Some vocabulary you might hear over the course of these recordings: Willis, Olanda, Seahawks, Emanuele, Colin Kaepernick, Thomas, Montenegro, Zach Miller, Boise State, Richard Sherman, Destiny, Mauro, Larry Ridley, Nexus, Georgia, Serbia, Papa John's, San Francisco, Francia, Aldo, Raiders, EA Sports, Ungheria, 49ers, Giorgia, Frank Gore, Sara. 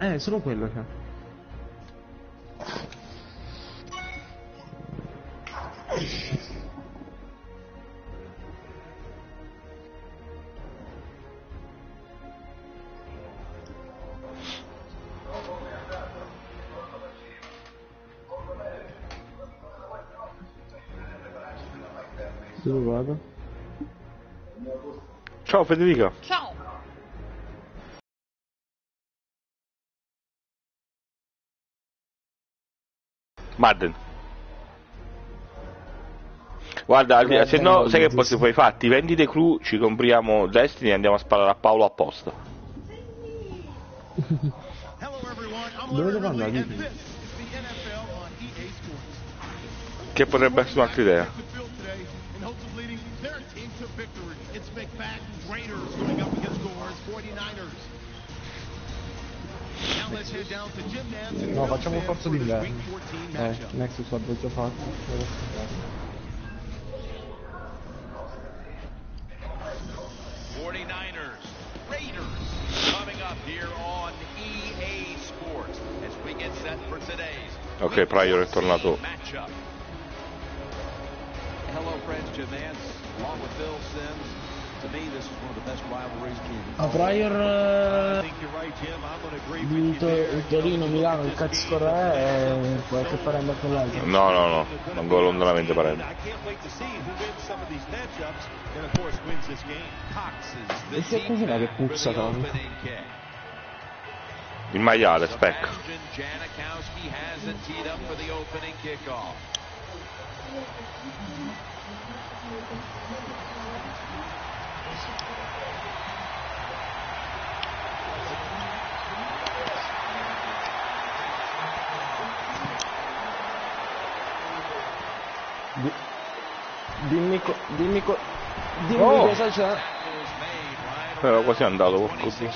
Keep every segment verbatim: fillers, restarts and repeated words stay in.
Eh, solo quello c'è. Dove vado? Ciao Federica. Ciao. Madden. Guarda, Guarda se no sai che posso fare i fatti? Vendi dei crew, ci compriamo Destiny e andiamo a sparare a Paolo apposta. Dove devo andare? Che potrebbe essere un'altra idea. No, facciamo forza di là. Eh, Nexus l'abbiamo già fatto. forty-niners, Raiders, coming up here on E A Sports as we get set for today's. Ok, Pryor è tornato. Hello friends, Jim Vance, along with Bill Sims. A Pryor vinto il Torino-Milano, il cazzo scorre e qualche parenda con l'altro. No, no, no, non go lontanamente parenda. E che cos'è che puzza tanto? Il maiale, specca. Di, dimmi co, dimmi co, dimmi oh. cosa c'è. Me l'ho quasi andato, porco Dio.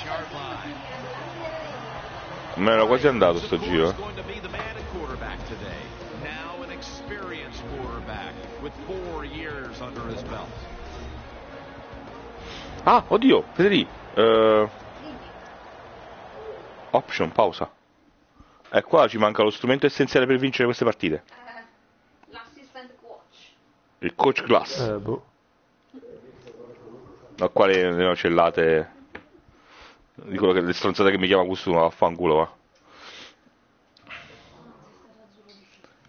Me l'ho quasi andato sto giro, eh. Ah, oddio, Federico. Uh, option, pausa. E qua ci manca lo strumento essenziale per vincere queste partite. Il coach class, eh, boh. Da quale le nocellate di quello che le stronzate che mi chiama Custuma, vaffanculo va.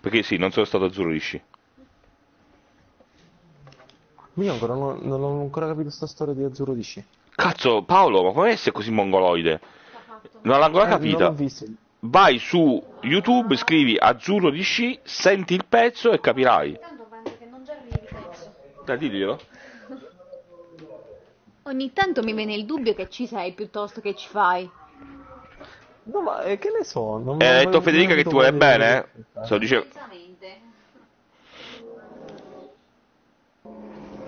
Perché sì, non sono stato azzurro lisci. Io ancora non, non ho ancora capito sta storia di azzurro lisci. Cazzo Paolo, ma come essere così mongoloide? Non l'ho ancora capita. Eh, vai su YouTube, scrivi azzurro lisci, senti il pezzo e capirai. Dai, diglielo. Ogni tanto mi viene il dubbio che ci sei piuttosto che ci fai. No, ma eh, che ne so? Non eh, hai detto Federica che ti vuole bene, eh? So, dicevo.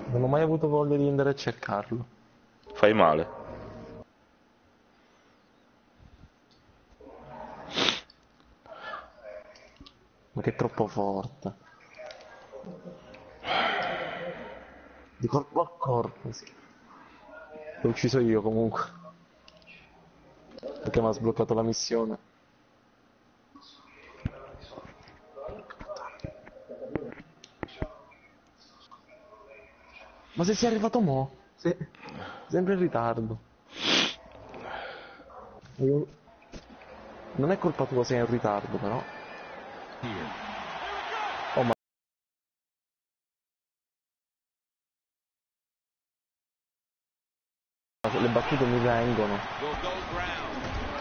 Non ho mai avuto voglia di andare a cercarlo. Fai male. Ma che è troppo forte. Di corpo a corpo, sì. L'ho ucciso io comunque. Perché mi ha sbloccato la missione. Ma se sei arrivato mo? Sì. Sempre in ritardo. Io... Non è colpa tua se sei in ritardo, però. Le battute mi vengono.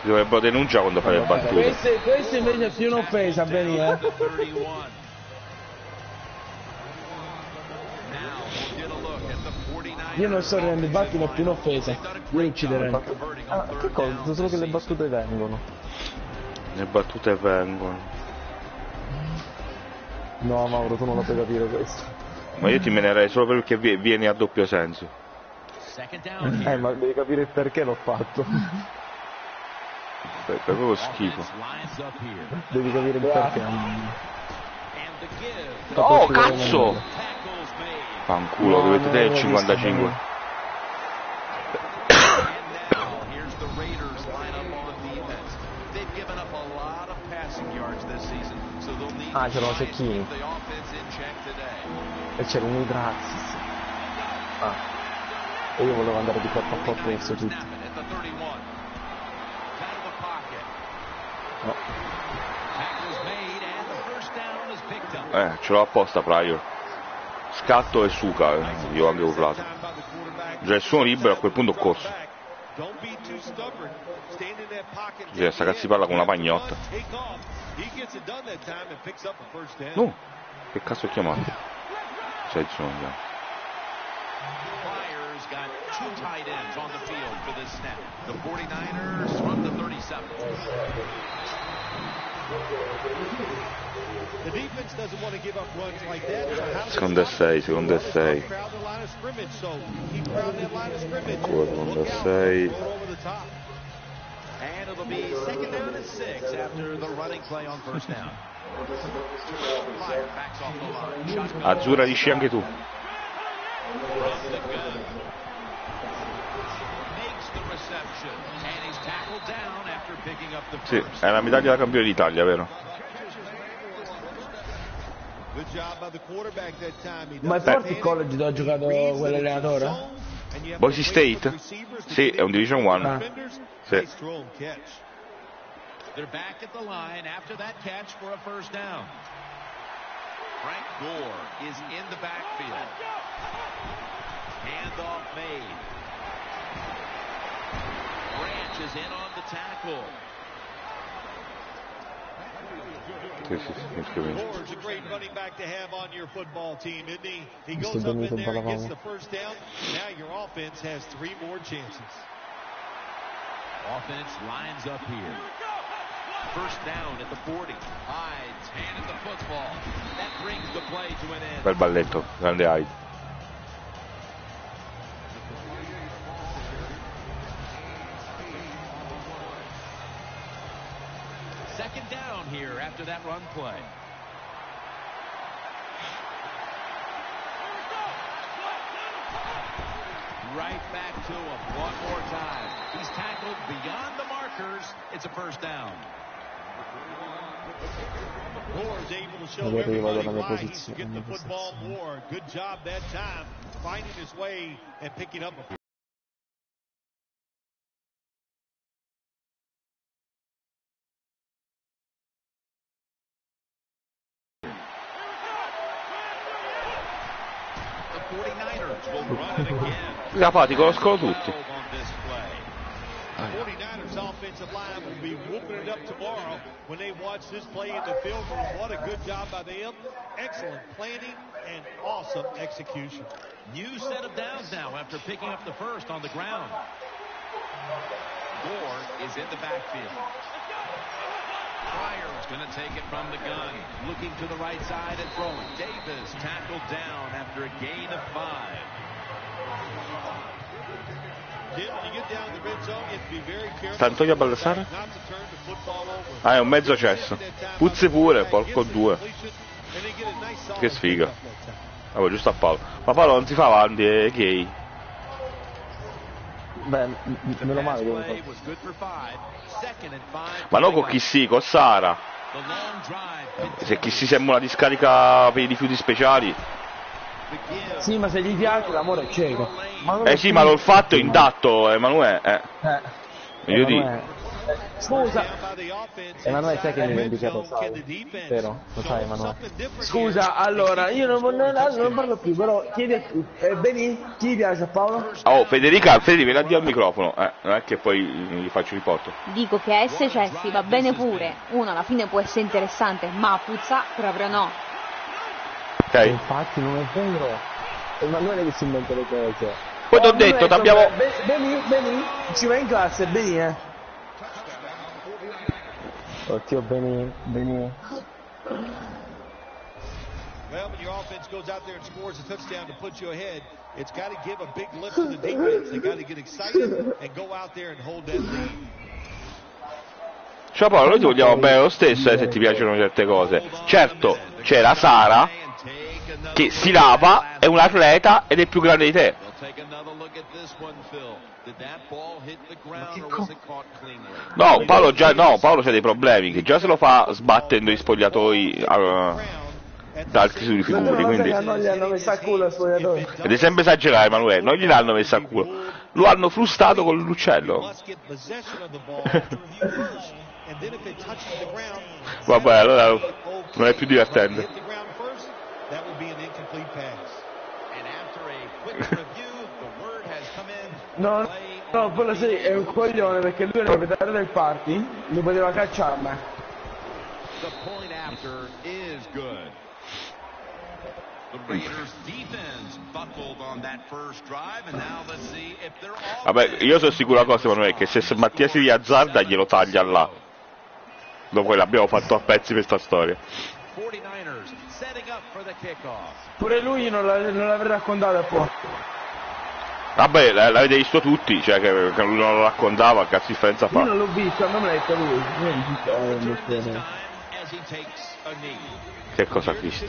Ti dovrebbero denunciare quando fai le battute. Queste, queste invece sono un'offesa, Benny, eh. Io non so rendendo le battute, ma più un'offesa. Io inciderei. Ah, che cosa? Solo che le battute vengono. Le battute vengono. No, Mauro, tu non lo puoi capire questo. Ma io ti menerei solo perché vieni a doppio senso. Eh, ma devi capire il perché l'ho fatto. È proprio schifo. Devi capire il perché. Oh, cazzo! Fanculo, dovete vedere il cinquantacinque. Ah, c'era un cecchino. E c'era un Idrazis. Ah. E io volevo andare di corpo a corpo verso tutti. No. Eh, ce l'ho apposta Pryor. Scatto e suca, eh. Io anche urlato. Già il suono libero, a quel punto ho corso. Cioè, sta cazzi parla con una pagnotta. No, che cazzo ho chiamato? C'è il suono già. Secondo e sei, secondo e sei. Ancora secondo e sei. Azzurra di sci anche tu. Sì, è la medaglia da campione d'Italia, vero? Ma è forte il college dove ha giocato quell'allenatore? Boise State? Sì, è un Division uno. Ah. Sì. Frank Gore is in the backfield. Handoff made. Is in on the tackle. Gore's a great running back to have on your football team, isn't he? He goes up in there and gets the first down. Now your offense has three more chances. Offense lines up here. First down at the forty. Hides, hand in the football. That brings the play to an end. Bel balletto, grande Hyde. Second down here after that run play. Right back to him one more time. He's tackled beyond the markers. It's a first down. Moore's able to show everybody why he should get the football more. Good job that time finding his way and picking up a la pati conoscono tutti. Pryor's going to take it from the gun, looking to the right side and throwing. Davis tackled down after a gain of five. Sta Antonio a ballare? Ah, è un mezzo cesso. Puzzi pure, porco due. Che sfiga. Vabbè, giusto a Paolo. Ma Paolo non si fa avanti, è gay. Beh, meno male comunque. Ma no con chi si, con Sara. Se chi si sembra una discarica per i rifiuti speciali. Sì, ma se gli piace l'amore è cieco. Eh sì, ma l'ho fatto intatto, Emanuele. Eh. eh. Io Emanuele. Dico. Scusa. Emanuele, sai che mi hai dimenticato, vero? Lo sai, Emanuele. Scusa, allora, io non, non, non parlo più, però chiedi a eh, Benito, chi piace a Paolo? Oh, Federica, Federica, ve la dia al microfono. Eh, non è che poi gli faccio il porto. Dico che a S cioè si va bene pure. Uno alla fine può essere interessante, ma puzza proprio no. Okay. Infatti non è vero, Emanuele che si inventa le cose. Poi ti ho detto, t'abbiamo... Beni, Beni, ci vai in classe, Beni, eh. Oddio, Beni, Beni. Well, when your offense goes out there and scores a touchdown to put you ahead, it's got to give a big lift to the defense. They got to get excited and go out there and hold that lead. Ciao Paolo, noi ti vogliamo bene lo stesso, eh, se ti piacciono certe cose. Certo, c'è la Sara... che si lava, è un atleta ed è più grande di te. No, Paolo già no, Paolo c'ha dei problemi, che già se lo fa sbattendo gli spogliatoi uh, da altri sui figuri, quindi non gli hanno messo a culo gli spogliatoi. Ed è sempre esagerato, Emanuele, non gli l'hanno messo a culo, lo hanno frustato con l'uccello. Vabbè, allora non è più divertente. No, no, quello sì, è un coglione, perché lui era il proprietario del party, lo poteva cacciarla. Vabbè, io sono sicuro una cosa, Emanuele, che se Mattia si riazzarda glielo taglia là. Dopo l'abbiamo fatto a pezzi questa storia. Pure lui non l'avrei raccontato poi. Vabbè, l'avete visto tutti, cioè che lui non lo raccontava, cazzo differenza fa. Io non l'ho visto, non l'ho letto lui. Che cosa ha visto?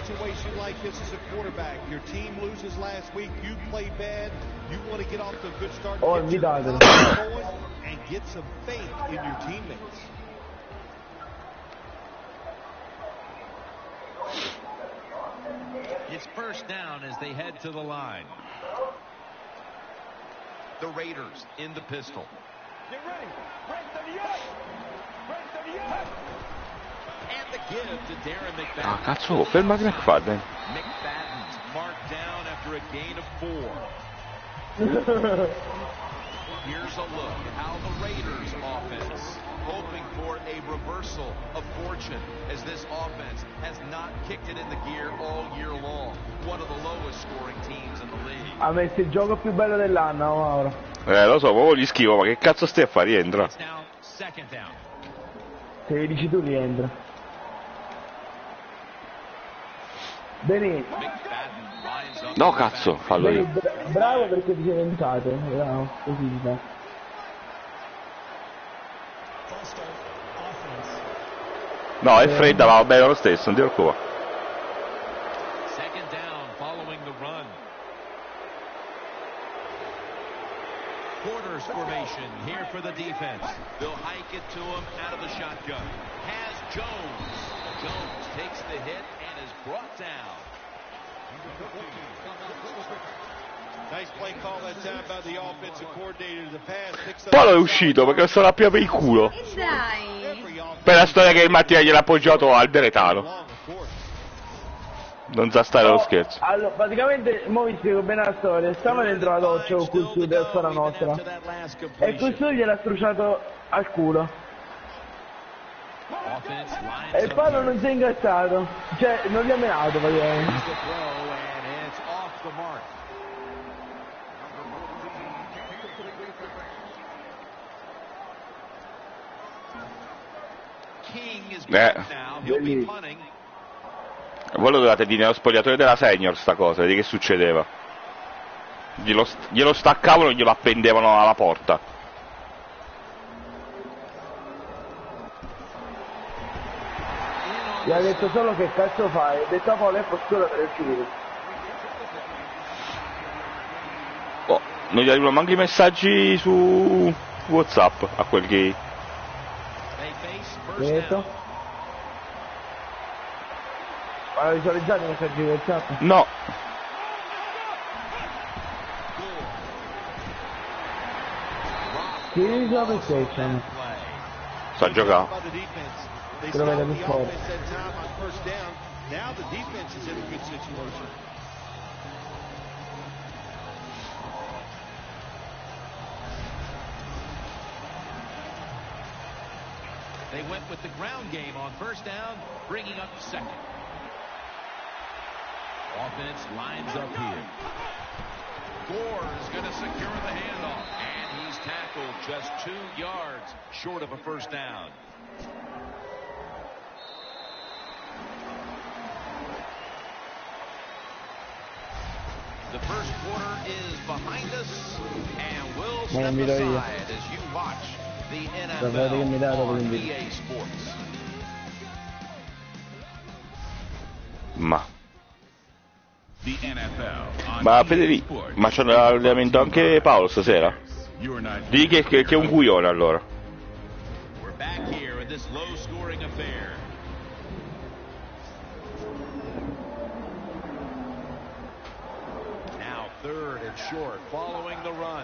Oh, invitatelo. It's first down as they head to the line. The Raiders in the pistol. Get ready. Break thirty-eight. Break thirty-eight. And the give to Darren McFadden. Ah, cazzo, fermati McFadden. McFadden's marked down after a gain of four. Here's a look at how the Raiders offense hoping for a reversal of fortune as this offense has not kicked it in the gear all year long. One of the lowest scoring teams in the league. Ha messo il gioco più bello dell'anno ora. Eh, lo so, proprio gli schifo, ma che cazzo stai a fare? Rientra. Se dici tu rientra. Benito. No, cazzo, fallo io. Bravo perché ti sei inventato. Bravo, così fa. No, è fredda, ma va bene lo stesso, non ti preoccupare. Paolo è uscito perché sarà più per il culo. Per la storia che il Mattia gliel'ha appoggiato al Beretano. Non sa stare allo scherzo. Allora, praticamente, mo vi spiego bene la storia. Stava dentro la doccia con Cusù della sua nostra. E Cusù gliel'ha strusciato al culo. E Paolo non si è incazzato. Cioè, non gli ha menato praticamente. Eh, voi lo dovete dire nello spogliatore della senior sta cosa, vedi che succedeva. Glielo, st glielo staccavano e glielo appendevano alla porta. Gli ha detto solo che cazzo fai, ha detto a Paolo è postura per uscire. Oh, non gli arrivano manco i messaggi su WhatsApp a quel gay. Benito. Ma visualizzate i messaggi del chat? No. Chi gioca in PlayStation? Sta giocando. Te lo vedo più forte. They went with the ground game on first down, bringing up second. Offense lines up here. Gore is going to secure the handoff, and he's tackled just two yards short of a first down. The first quarter is behind us, and we'll step aside as you watch. Davvero che mi dà dopo l'N B A. Ma Ma Federico, ma c'è l'allenamento anche Paolo stasera? Dì che, che, che è un guione allora. Now third and short following the run.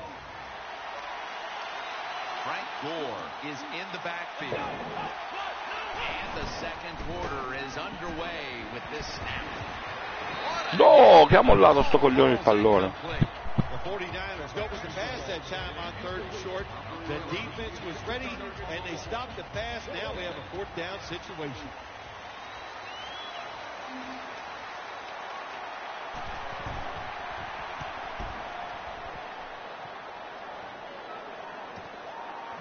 Frank Gore is in the backfield. And the second quarter is underway with this snap. No, che ha mollato sto coglione il pallone. forty-niners noticed the pass that time on third and short. The defense was ready and they stopped the pass. Now we have a fourth down situation.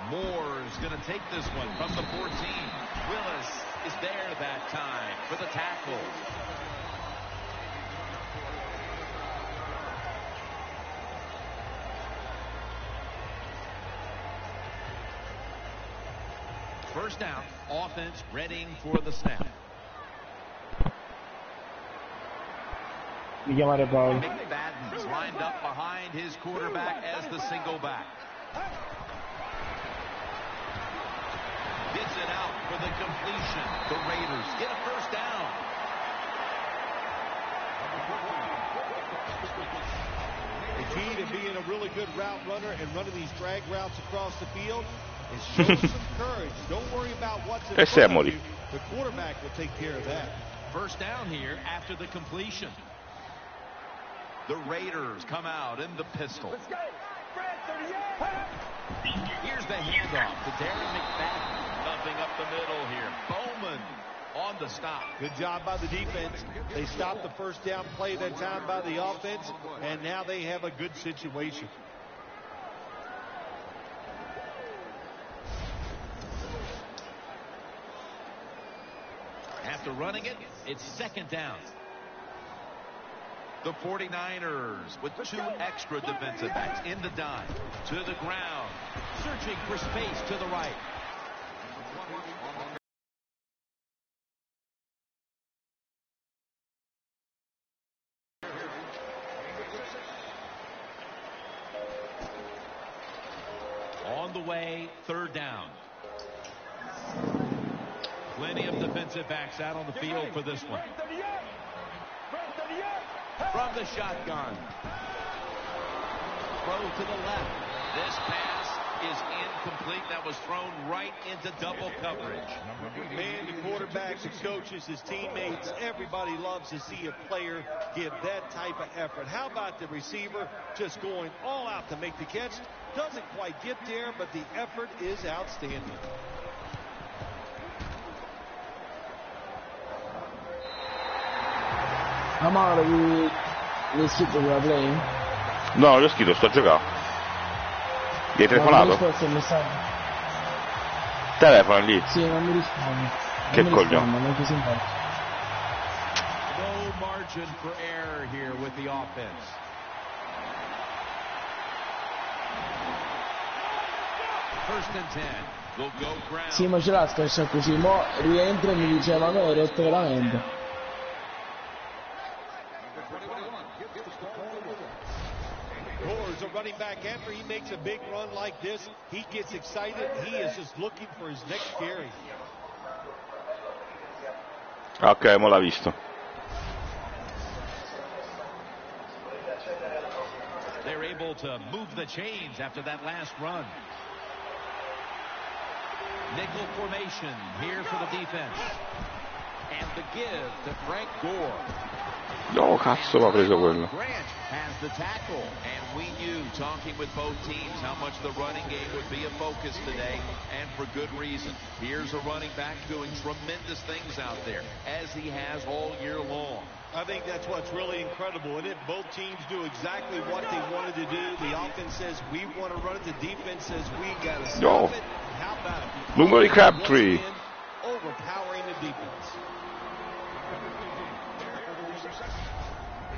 Moore's going to take this one from the fourteen. Willis is there that time for the tackle. First down, offense readying for the snap. Mi chiamare Paolo. McFadden's lined up behind his quarterback as the single back. Gets it out for the completion. The Raiders get a first down. The key to being a really good route runner and running these drag routes across the field. E se morì. On the stop. Good job by the defense. They stopped the first down play that time by the offense, and now they have a good situation. After running it, it's second down. The forty-niners with two extra defensive backs in the dime. To the ground. Searching for space to the right. On the way, third down. Plenty of defensive backs out on the field for this one. From the shotgun. Throw to the left. This pass is incomplete. That was thrown right into double coverage. Man, the quarterbacks, the coaches, his teammates, everybody loves to see a player give that type of effort. How about the receiver just going all out to make the catch? Doesn't quite get there, but the effort is outstanding. I'm out of you. Let's see the real play. No, l'ho scritto, sto a giocare. Gli hai telefonato? Telefono lì. Sì, non mi risponde. Che coglione. Non ti sento. No margin for error here with the offense. First and ten. We'll go ground. Sì, ma ce l'ha scherzo così. Mo rientra e mi diceva no, resta veramente. Running back after he makes a big run like this, he gets excited. He is just looking for his next carry. Ok, mo l'ha visto. They're able to move the chains after that last run. Nickel formation here for the defense. And the give to Frank Gore. No, cazzo, l'ha preso quello. I think that's what's really incredible. And if both teams do exactly what they wanted to do, the offense says we want to run it, the defense says we got to stop it. How about it? Numero di Crabtree. Overpowering the defense.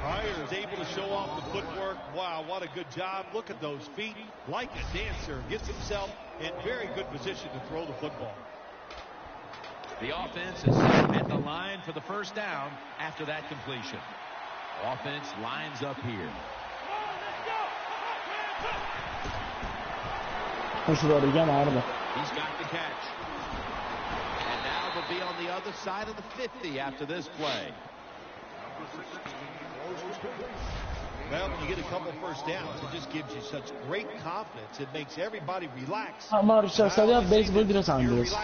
Pryor is able to show off the footwork. Wow, what a good job. Look at those feet. Like a dancer. Gets himself in very good position to throw the football. The offense is at the line for the first down after that completion. Offense lines up here. non si può richiamarlo. Ah, Mauricio, state a baseball di Los Angeles.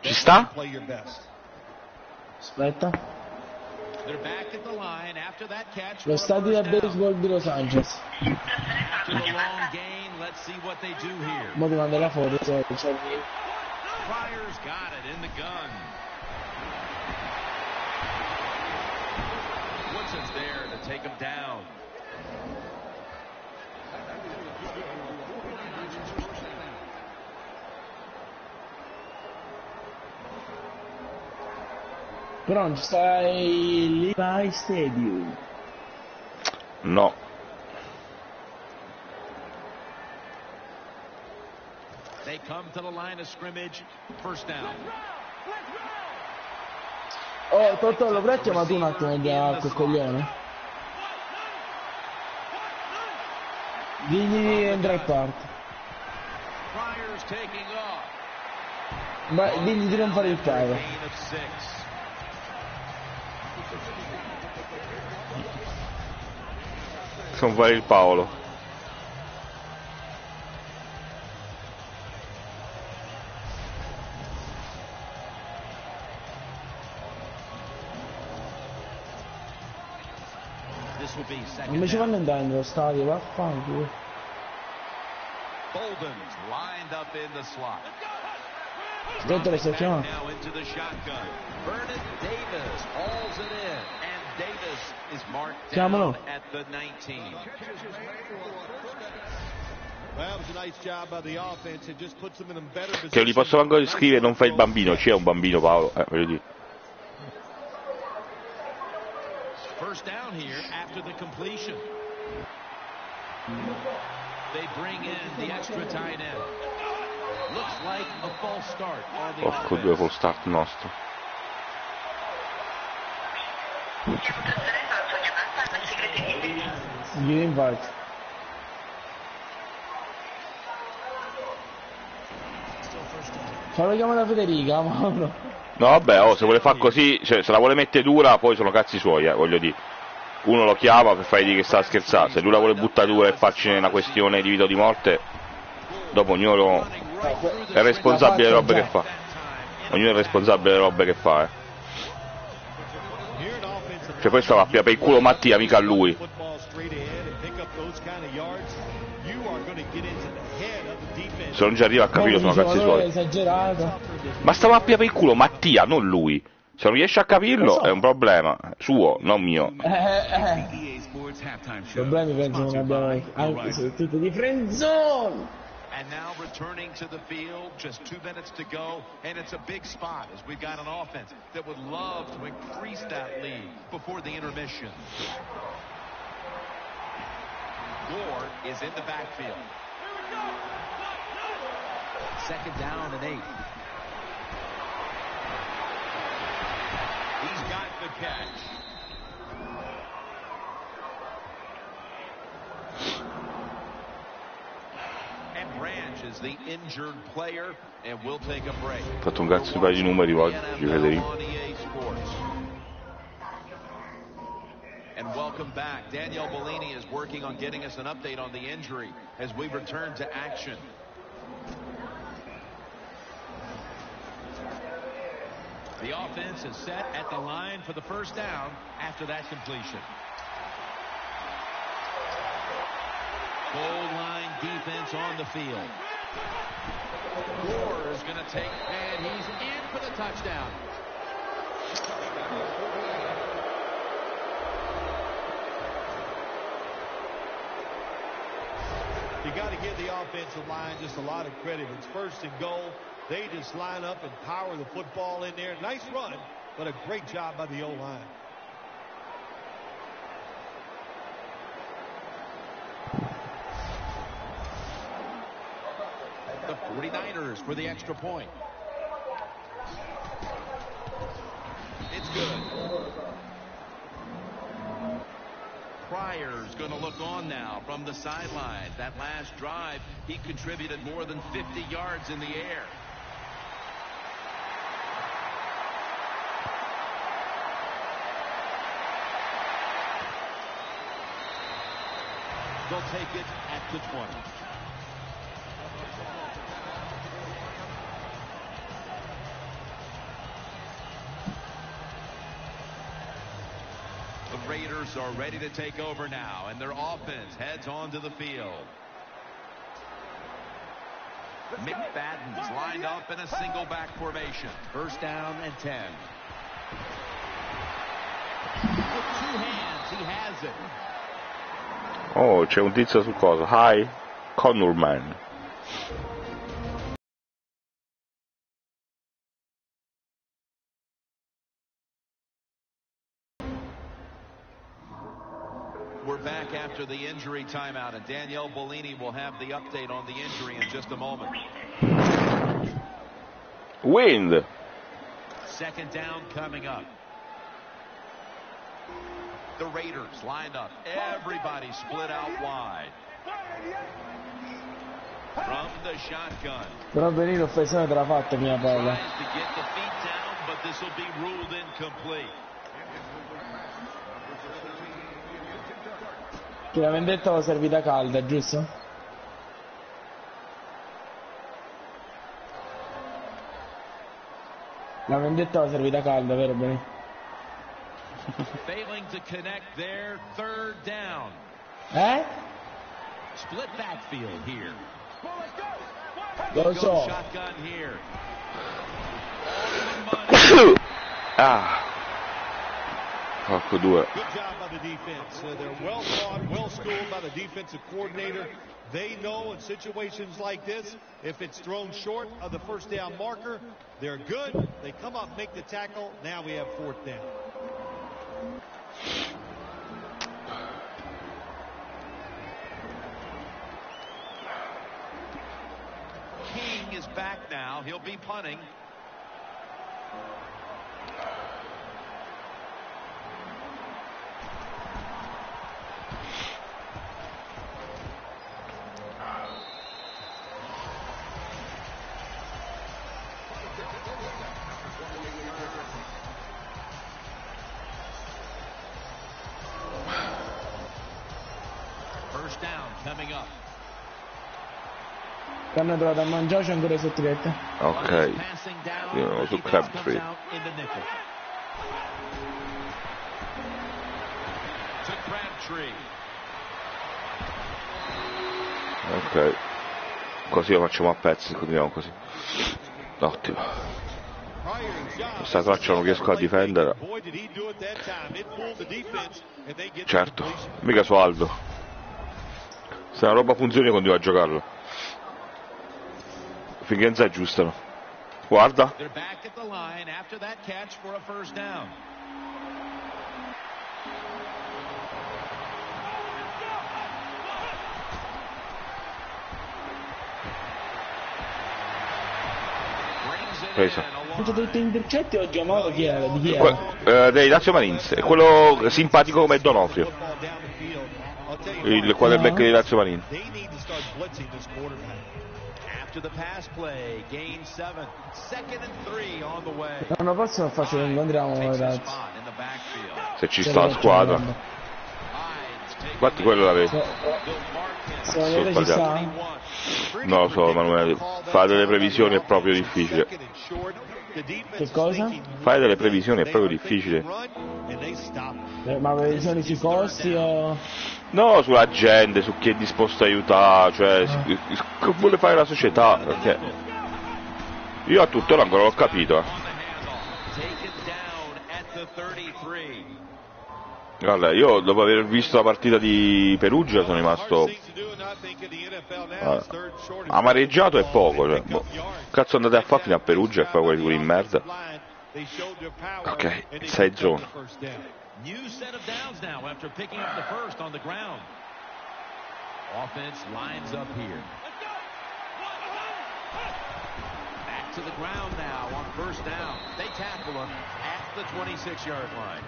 Ci sta? Aspetta. Lo stadio da baseball di Los Angeles. Mo' ti manda la foto, c'è il cervello. Però non ci sta il Levi Stadium. No. They come to the line of scrimmage, first down. Oh, Toto, lo avrei chiamato un attimo da quel coglione? Digli di entrare al parto. Ma digli di non fare il tiro. Non vale il Paolo. Non mi ci vanno andando nello stadio, vaffanculo. Sotto le stai chiamando. Chiamalo. Che non gli posso ancora scrivere, non fai il bambino, c'è un bambino Paolo, eh, voglio dire. Porco due col start nostro. Gli invite. Fallo chiamare da Federica, Mauro. No vabbè, oh, se vuole far così, cioè se la vuole mettere dura poi sono cazzi suoi, eh, voglio dire. Uno lo chiama per fargli dire che sta scherzando. Se lui la vuole buttare dura e farci una questione di vita o di morte, dopo ognuno è responsabile delle robe che fa. Ognuno è responsabile delle robe che fa, eh. Cioè questa va via per il culo Mattia, mica a lui. Se non ci arriva a capire sono cazzi suoi. Ma sta va via per il culo Mattia, non lui. Se non riesce a capirlo è un problema suo, non mio. Eh, eh. Problemi penso non abbiamo mai, anche se tutto di friendzone. And now returning to the field, just two minutes to go, and it's a big spot as we've got an offense that would love to increase that lead before the intermission. Moore is in the backfield. Second down and eight. He's got the catch. Ha fatto un cazzo di paio di numeri oggi, Federico. And welcome back. Daniel Bellini is working on getting us an update on the injury as we return to action. The offense is set at the line for the first down after that completion. Goal line defense on the field. Gore is going to take, and he's in for the touchdown. You got to give the offensive line just a lot of credit. It's first and goal. They just line up and power the football in there. Nice run, but a great job by the O-line. forty-niners for the extra point. It's good. Pryor's going to look on now from the sideline. That last drive, he contributed more than fifty yards in the air. They'll take it at the twenty. The Raiders are ready to take over now, and their offense heads onto the field. McFadden's lined up in a single back formation. First down and ten. With two hands, he has it. Oh, c'è un tizio su cosa? Hi, Connorman. We're back after the injury timeout, and Daniel Bellini will have the update on the injury in just a moment. Wind. Second down coming up. The Raiders lined up. Everybody split out wide. From the shotgun. Però Benito fai sennò te l'ha fatta prima palla. Che la vendetta l'ha servita calda, giusto? La vendetta l'ha servita calda, vero Benito? Failing to connect their third down. Eh? Split backfield here. Lo so. Shotgun here. Ah. Porco due. Good job by the defense. They're well taught, well schooled by the defensive coordinator. They know in situations like this, if it's thrown short of the first down marker, they're good. They come up, make the tackle. Now we have fourth down. King is back now. He'll be punting. Hanno trovato a mangiare, c'è ancora sotto rete. Ok, io non su club free. Ok, così lo facciamo a pezzi, continuiamo così. Ottimo. Questa traccia non riesco a difendere. Certo, mica su Aldo. Se la roba funziona continuo a giocarla. Finché non si aggiustano. Guarda. Presa. Ho detto intercetti oggi a modo chi era? Di chi era? Que eh, dei Lazio Marines. È quello simpatico come Donofrio. Il quarterback dei Lazio Marines. To the pass play, gain seven, second and three on the way. L'anno prossimo faccio che incontriamo ragazzi. Se ci sta la squadra. Infatti quello l'avevo. Sono sbagliato. Non lo so, Emanuele. Fare delle previsioni è proprio difficile. Che cosa? Fare delle previsioni è proprio difficile. Eh, ma previsioni sui costi o... No, sulla gente, su chi è disposto a aiutare, cioè eh. Che vuole fare la società, perché io a tuttora ancora l'ho capito. Guarda, io dopo aver visto la partita di Perugia sono rimasto amareggiato e poco, cioè, boh. Cazzo andate a fare fino a Perugia e poi quelli pure in merda. Ok, sei zone. New set of downs now after picking up the first on the ground. Offense lines up here. Back to the ground now on first down. They tackle him at the twenty-six yard line.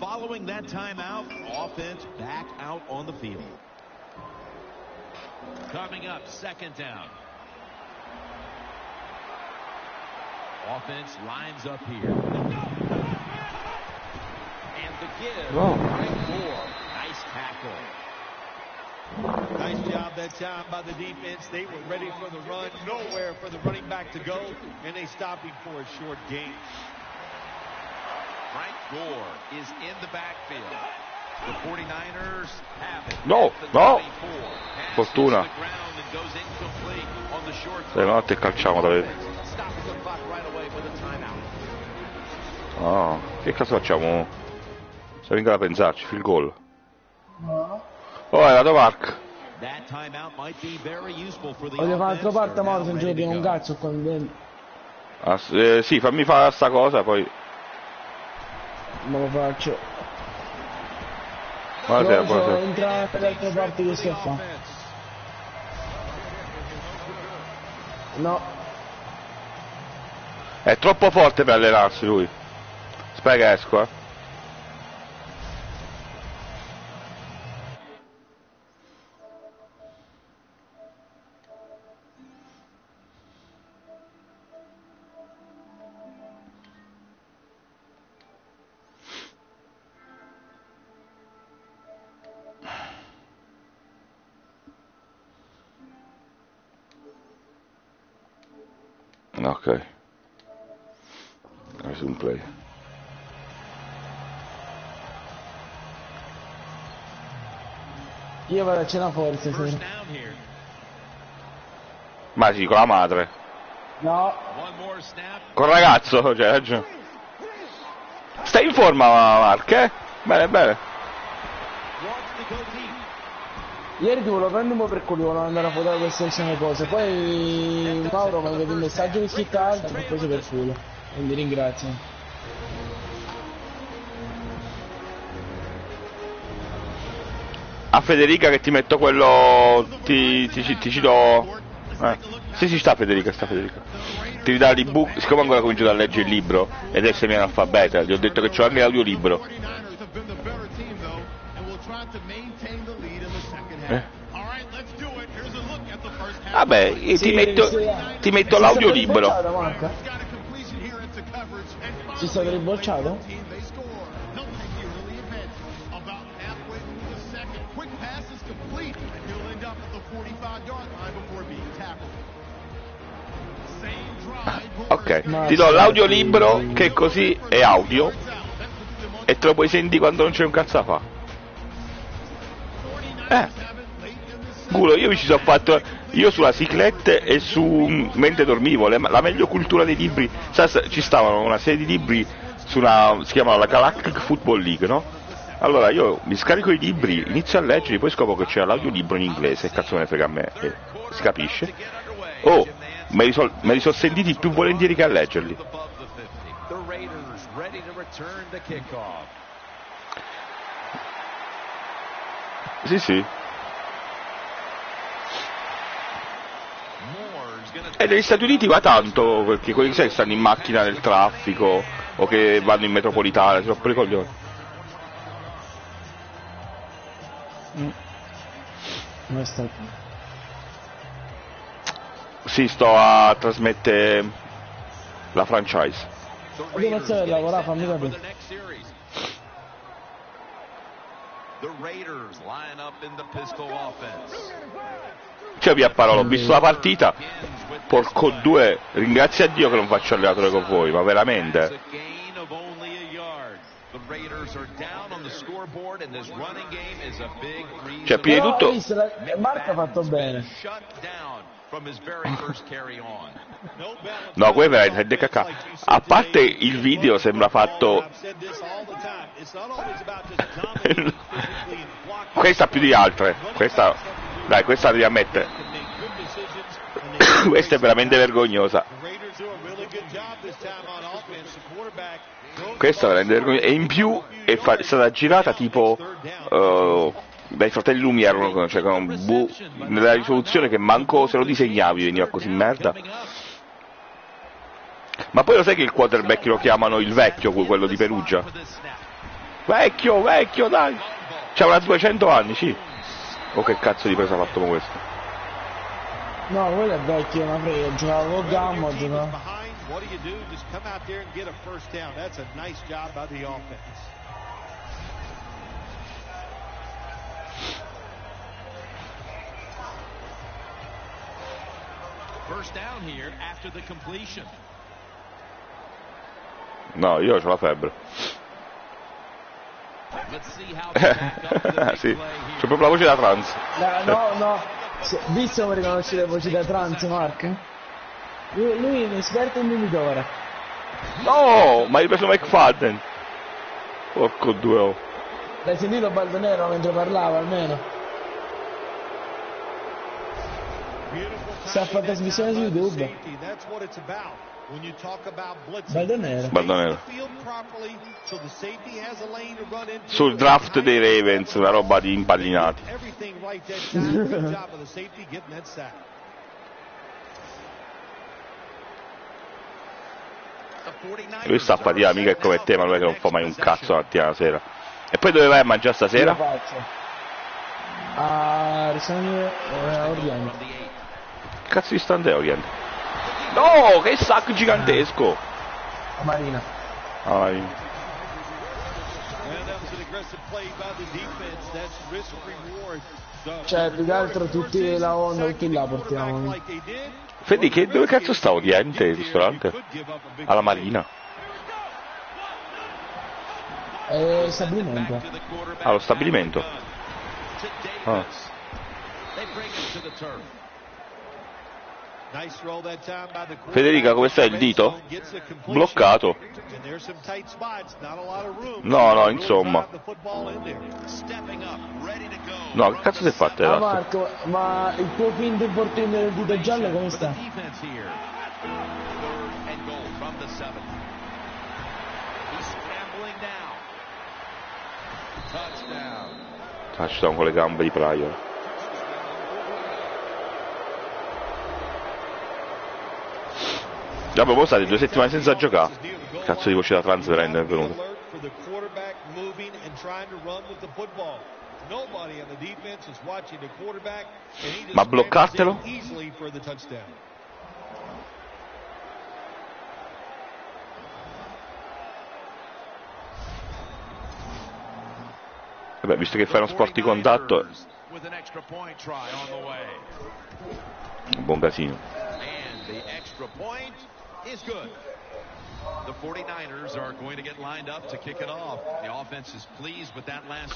Following that timeout, offense back out on the field. Coming up, second down. Offense lines up here. And the give. Wow. Frank Gore. Nice tackle. Nice job that time by the defense. They were ready for the run. Nowhere for the running back to go. And they stopped him for a short gain. Frank Gore is in the backfield. The forty-niners have it. No, no. Fortuna. Se no ti calciamo da vedere. Oh, che cazzo facciamo? Se venga a pensarci, field goal. Oh, è la Dovac. Voglio un'altra parte, ma se giochi un cazzo qua dentro. Ah, eh, sì, fammi fare sta cosa, poi non lo faccio. Guarda, guarda. Entra dall'altra parte che si fa. No. È troppo forte per allenarsi lui. Aspetta che esco, eh. Ok, adesso un play. Io vado a cena forza, sì. Ma sì, con la madre. No. Con il ragazzo, cioè, ragione. Stai in forma, Mark, eh? Bene, bene. Ieri ti volevo prendere un po' per culo, volevo andare a fotare queste stesse cose, poi Paolo mi ha dato un messaggio di scritta alta e mi ha preso per culo, quindi ringrazio. A Federica che ti metto quello, ti, ti, ti ci do... Eh. Sì, sì, sta Federica, sta Federica. Ti ridà l'ebook, siccome ancora cominciato a leggere il libro, ed è semi-analfabeta, gli ho detto che c'ho anche l'audiolibro. Vabbè, io sì, ti metto, sì, ti metto l'audio libero. Si è stato ribocciato? Ok, ma ti do l'audio libero che così è audio e te lo puoi sentire quando non c'è un cazzo a fa. Eh. Culo, io mi ci sono fatto io sulla ciclette e su mentre dormivo le, la meglio cultura dei libri, sa, ci stavano una serie di libri su una, si chiamava la Galactic Football League, no? Allora io mi scarico i libri, inizio a leggerli, poi scopro che c'era l'audiolibro in inglese, cazzo me ne frega a me, eh, si capisce. Oh, me li sono so sentiti più volentieri che a leggerli. Sì, sì. E negli Stati Uniti va tanto, perché quelli che stanno in macchina nel traffico o che vanno in metropolitana, sono pure i coglioni. Mm. Non è stato. Sì, sto a trasmettere la franchise. Che cazzo è lavorare, fammi capire. The Raiders line up in the pistol offense. Cioè via Paolo, ho visto la partita, porco due, ringrazio a Dio che non faccio allenatore con voi, ma veramente. Cioè prima di tutto Marco ha fatto bene. No, quello è veramente cacca. A parte il video sembra fatto. Questa più di altre. Questa. Dai, questa devi ammettere. Questa è veramente vergognosa. Questa veramente vergognosa. E in più è, fa- è stata girata tipo uh, dai fratelli Lumière, cioè con un bu- nella risoluzione che manco se lo disegnavi veniva così merda. Ma poi lo sai che il quarterback lo chiamano il vecchio, quello di Perugia? Vecchio, vecchio, dai! C'ha una duecento anni, sì! Oh, che cazzo di presa ha fatto con questo? No, quello è vecchio, ma prima giocava con Gammo, giocava... No, io ho la febbre. Sì, c'ho proprio la voce da trans. No, no, visto come riconosci le voci da trans, Mark? Lui, lui mi sverte un minuto ora. No, ma hai preso McFadden. Porco due o. L'hai sentito Baldo Nero mentre parlava almeno? Sta facendo trasmissione su YouTube. Baldo Nero. Baldo Nero. Sul draft dei Ravens, una roba di impallinati. Lui sta a fatica, mica è come te, ma non è che non fa mai un cazzo la mattina la sera. E poi dove vai a mangiare stasera? A ristorante Orient. Cazzo di ristorante Orient? No, che sacco gigantesco! A Marina. A Marina. Cioè, più che altro tutti la onda, tutti là portiamo. Fedi, che dove cazzo sta Oriente il ristorante? Alla Marina. Eh, stabilimento. Ah, lo stabilimento. Ah. Federica, come stai? Il dito? Bloccato. No, no, insomma. No, che cazzo si è fatto? Ah, Marco, ma il tuo finto importunio del dito giallo come sta? Touchdown con le gambe di Pryor. Dopo voi state due settimane senza giocare. Cazzo di voce da trans veramente è venuto. Ma bloccartelo? Vabbè, visto che fai uno sport di contatto, un buon casino.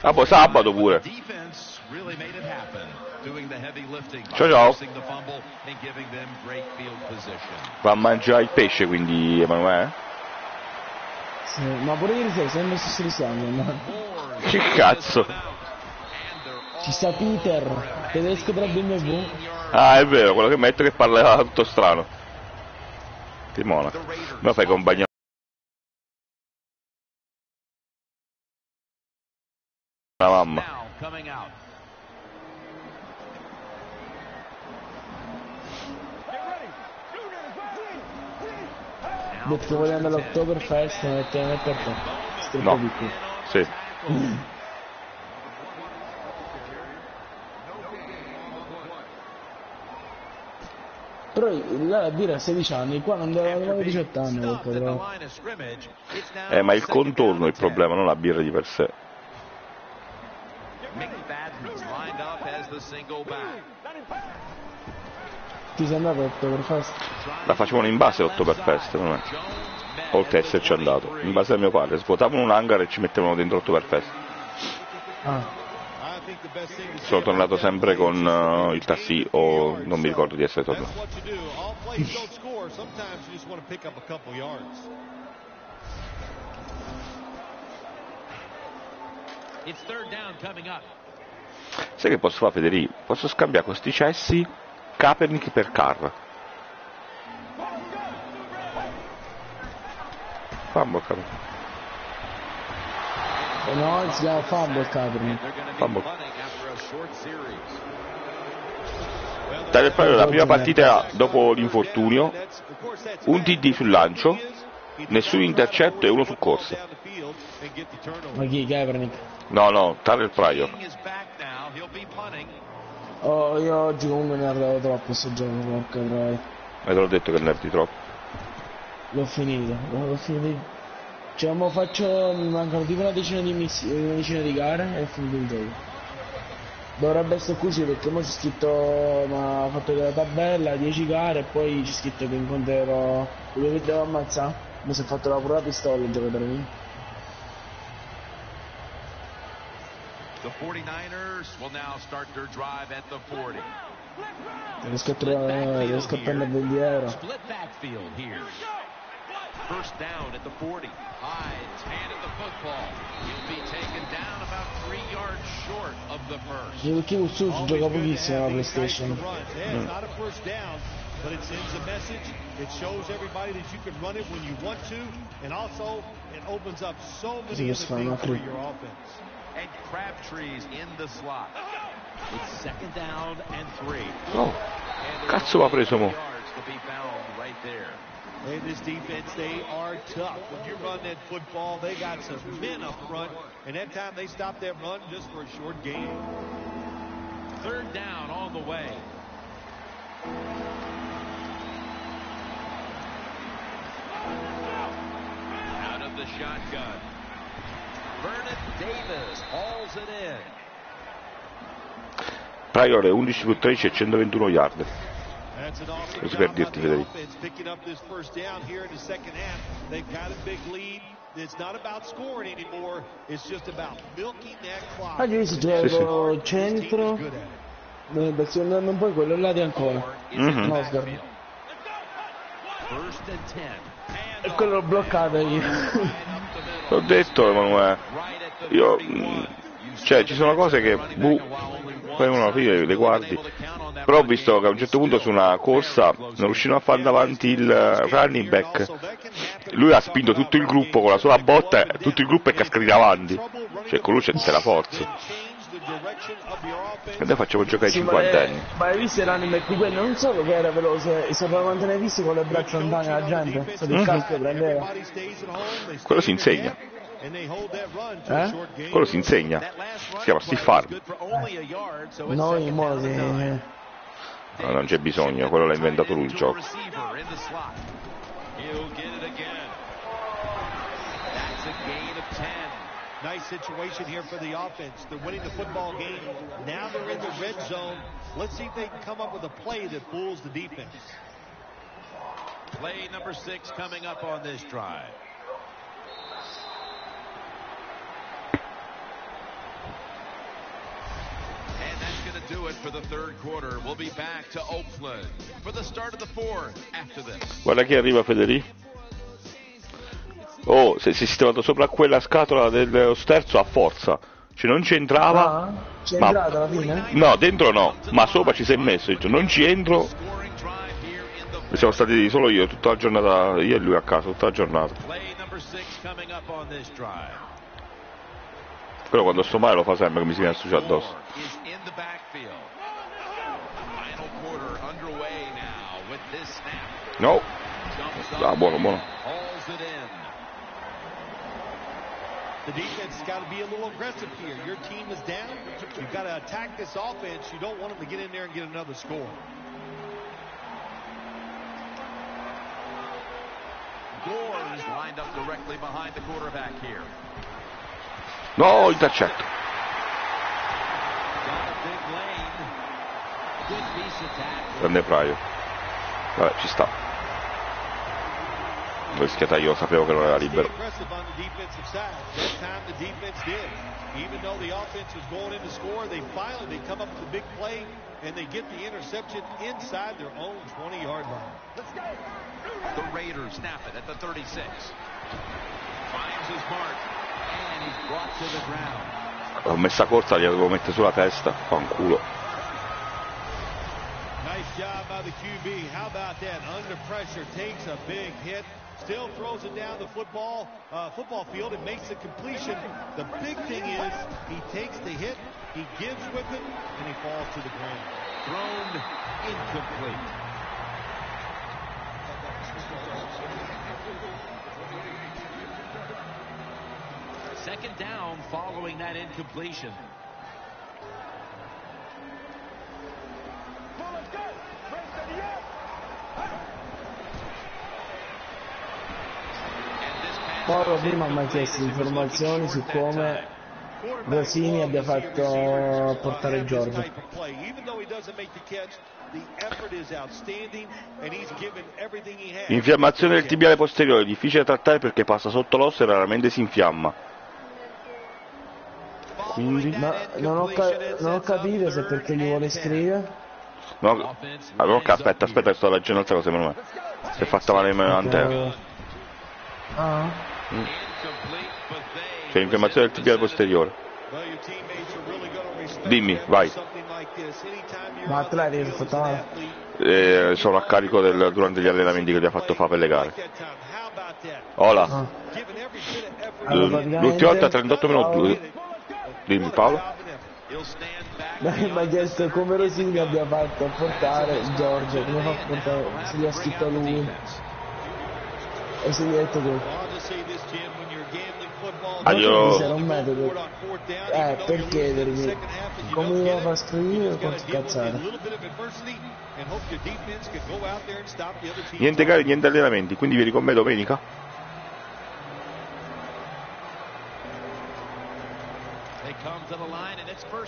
Ah, poi sabato pure. Ciao ciao. Va a mangiare il pesce quindi Emanuele? Sì, ma pure ieri sera sono messo sul sangue. Che cazzo? Ci sta Peter, tedesco tra B M W. Ah, è vero, quello che metto che parla tutto strano. Timona, ma fai compagnia. La mamma. Detto voglio andare all'Octoberfest, non è per te. No, sì. Però là a dire a sedici anni, qua non doveva avere diciotto anni. Però. Eh, ma il contorno è il problema, non la birra di per sé. Ti sei andato all'Octoberfest? La facevano in base all'Octoberfest, non è? Oltre a esserci andato, in base a mio padre, svuotavano un hangar e ci mettevano dentro l'Octoberfest. Ah. Sono tornato sempre con uh, il tassi o non mi ricordo di essere tornato. Sai che posso fare, Federico? Posso scambiare questi cessi Kaepernick per Carr. Fumble Kaepernick. Oh no, it's now fumble Kaepernick. Fumble. Terrelle Pryor, la prima partita dopo l'infortunio, un T D sul lancio, nessun intercetto e uno su corsa. Ma chi, Kaepernick? No, no, Terrelle Pryor. Oh, io oggi comunque ne avevo troppo sto gioco, porca troia. Ma te l'ho detto che ne avevi troppo. L'ho finito, l'ho finito. Cioè, mo faccio, mi mancano tipo una decina di missi, una decina di gare e ho finito il gioco. Dovrebbe essere così perché mo c'è scritto, ma ho fatto della tabella, dieci gare e poi c'è scritto che incontrerò quello che devo ammazzare. Mi si è fatto la pura pistola il giocatore mio. The forty-niners will now start their drive at the forty. Riesco a prendere il bandiera. Split backfield here. First down at the forty. Hides hand at the football. He'll be taken down about three yards short of the first. Io che uso gioca pochissimo la PlayStation. Not a first down, but it sends a message. It shows everybody that you can run it when you want to, and also it opens up so many things for your offense. And Crabtree's in the slot. It's second down and three. Oh, cazzo ha preso mo. And this defense, they are tough. When you run that football, they got some men up front. And that time they stopped that run just for a short gain. Third down on the way. Out of the shotgun. Vernon Davis hauls it in. Pryor è undici su tredici e centoventuno yard. Così per dirti, Federico. Ah, io si gioco centro. Non puoi quello là di ancora. Mm-hmm. E quello l'ho bloccato io. L'ho detto, Emanuele, io, cioè, ci sono cose che, buh, poi alla fine le guardi, però ho visto che a un certo punto su una corsa non riuscirono a far davanti il running back, lui ha spinto tutto il gruppo con la sola botta, tutto il gruppo è cascato davanti, cioè con lui c'è la forza. E noi facciamo giocare sì, ai cinquantenni. Ma hai visto il running back di quello? Non solo che era veloce, sapeva quanto ne hai visto con le braccia lontane alla gente. So, mm-hmm. Il casco prendeva. Quello si insegna. Eh? Quello si insegna. Si chiama Steve Farm. Eh. Noi modi. No, non c'è bisogno, quello l'ha inventato lui il gioco. Nice situation here for the offense. They're winning the football game. Now they're in the red zone. Let's see if they can come up with a play that fools the defense. Play number six coming up on this drive. And that's going to do it for the third quarter. We'll be back to Oakland for the start of the fourth after this. Guarda che arriva Federico. Oh, si è sistemato sopra quella scatola dello sterzo a forza, cioè non ci entrava, ah, c'è ma... entrato alla fine? No, dentro no, ma sopra ci sei messo, non ci entro. E siamo stati solo io tutta la giornata, io e lui a casa tutta la giornata. Però quando sto male lo fa sempre che mi si viene a succiare addosso. No, ah, buono, buono. The defense has got to be a little aggressive here. Your team is down. You've got to attack this offense. You don't want them to get in there and get another score. Gore is lined up directly behind the quarterback here. No, intercept. Got a big lane. Good piece of tackle. Grande Pryor. Vabbè, ci sta. Rischiata, io sapevo che non era libero. L'ho messa corta, gli avevo messo sulla testa, fa un culo. Nice job by the Q B. How about that? Under pressure takes a big hit. Still throws it down the football uh, football field and makes the completion. The big thing is he takes the hit, he gives with it, and he falls to the ground. Thrown incomplete. Second down following that incompletion. Paolo prima mi ha chiesto informazioni su come Rosini abbia fatto portare Giorgio. Infiammazione del tibiale posteriore, difficile da trattare perché passa sotto l'osso e raramente si infiamma. Quindi? Ma non ho, ca non ho capito se perché gli vuole scrivere. No, allora, aspetta, aspetta, sto leggendo un'altra cosa per me. Si è fatta male in mano davanti. Ah. Mm. C'è l'infiammazione del tibiale posteriore. Dimmi, vai. Ma atleti si è fatta male? Eh, sono a carico del, durante gli allenamenti che ti ha fatto fare per le gare. Ola. Ah. Allora, praticamente... L'ultima volta trentotto meno due. Dimmi, Paolo. Mi ha chiesto come Rosini abbia fatto a portare Giorgio, come fa a portare, se gli ha scritto lui. E si è detto che ah, io... era un metodo eh, per chiedermi come lo fa scrivere o quanto cazzare. Niente gare, niente allenamenti, quindi vieni con me domenica?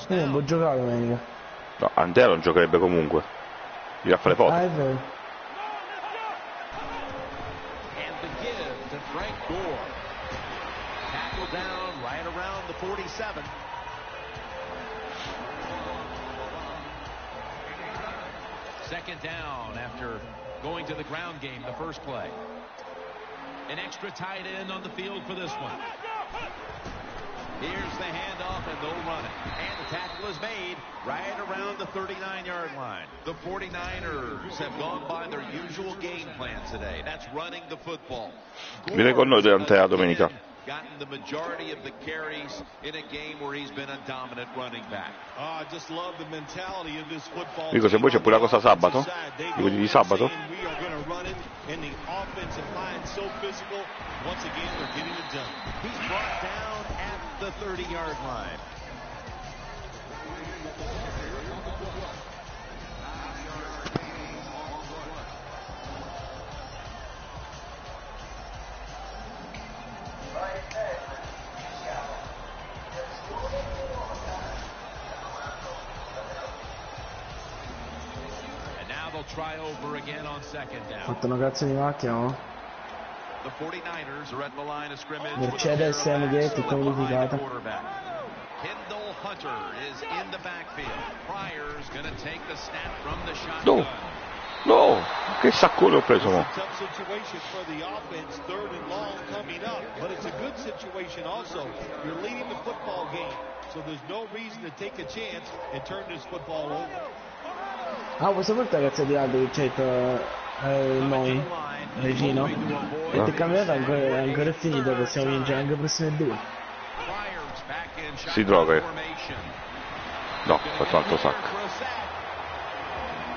Eh, non può giocare domenica. No, Antea non giocherebbe comunque. Gli va a fare foto. Ah, è vero. forty-seven. Second down after going to the ground game the first play. An extra tight end on the field for this one. Here's the handoff and they'll run it. And the tackle is made right around the thirty-nine yard line. The forty-niners have gone by their usual game plan today. That's running the football. Viene con noi Antea domenica. Gotten the majority of the carries in a game where he's been a dominant running back. Ah, just love the mentality of this football. Dico, se poi c'è pure la cosa sabato, dico di sabato. Fatto una cazzo di macchina, no? Mercedes M G tutta modificata. No! No! Che saccone ho preso, no? Ah, questa volta ragazzi di Aldo che c'è eh, noi, Regino, e ah. Ti è cambiato ancora, ancora è finito, possiamo vincere anche le prossime due. Si droga. No, faccio altro sacco.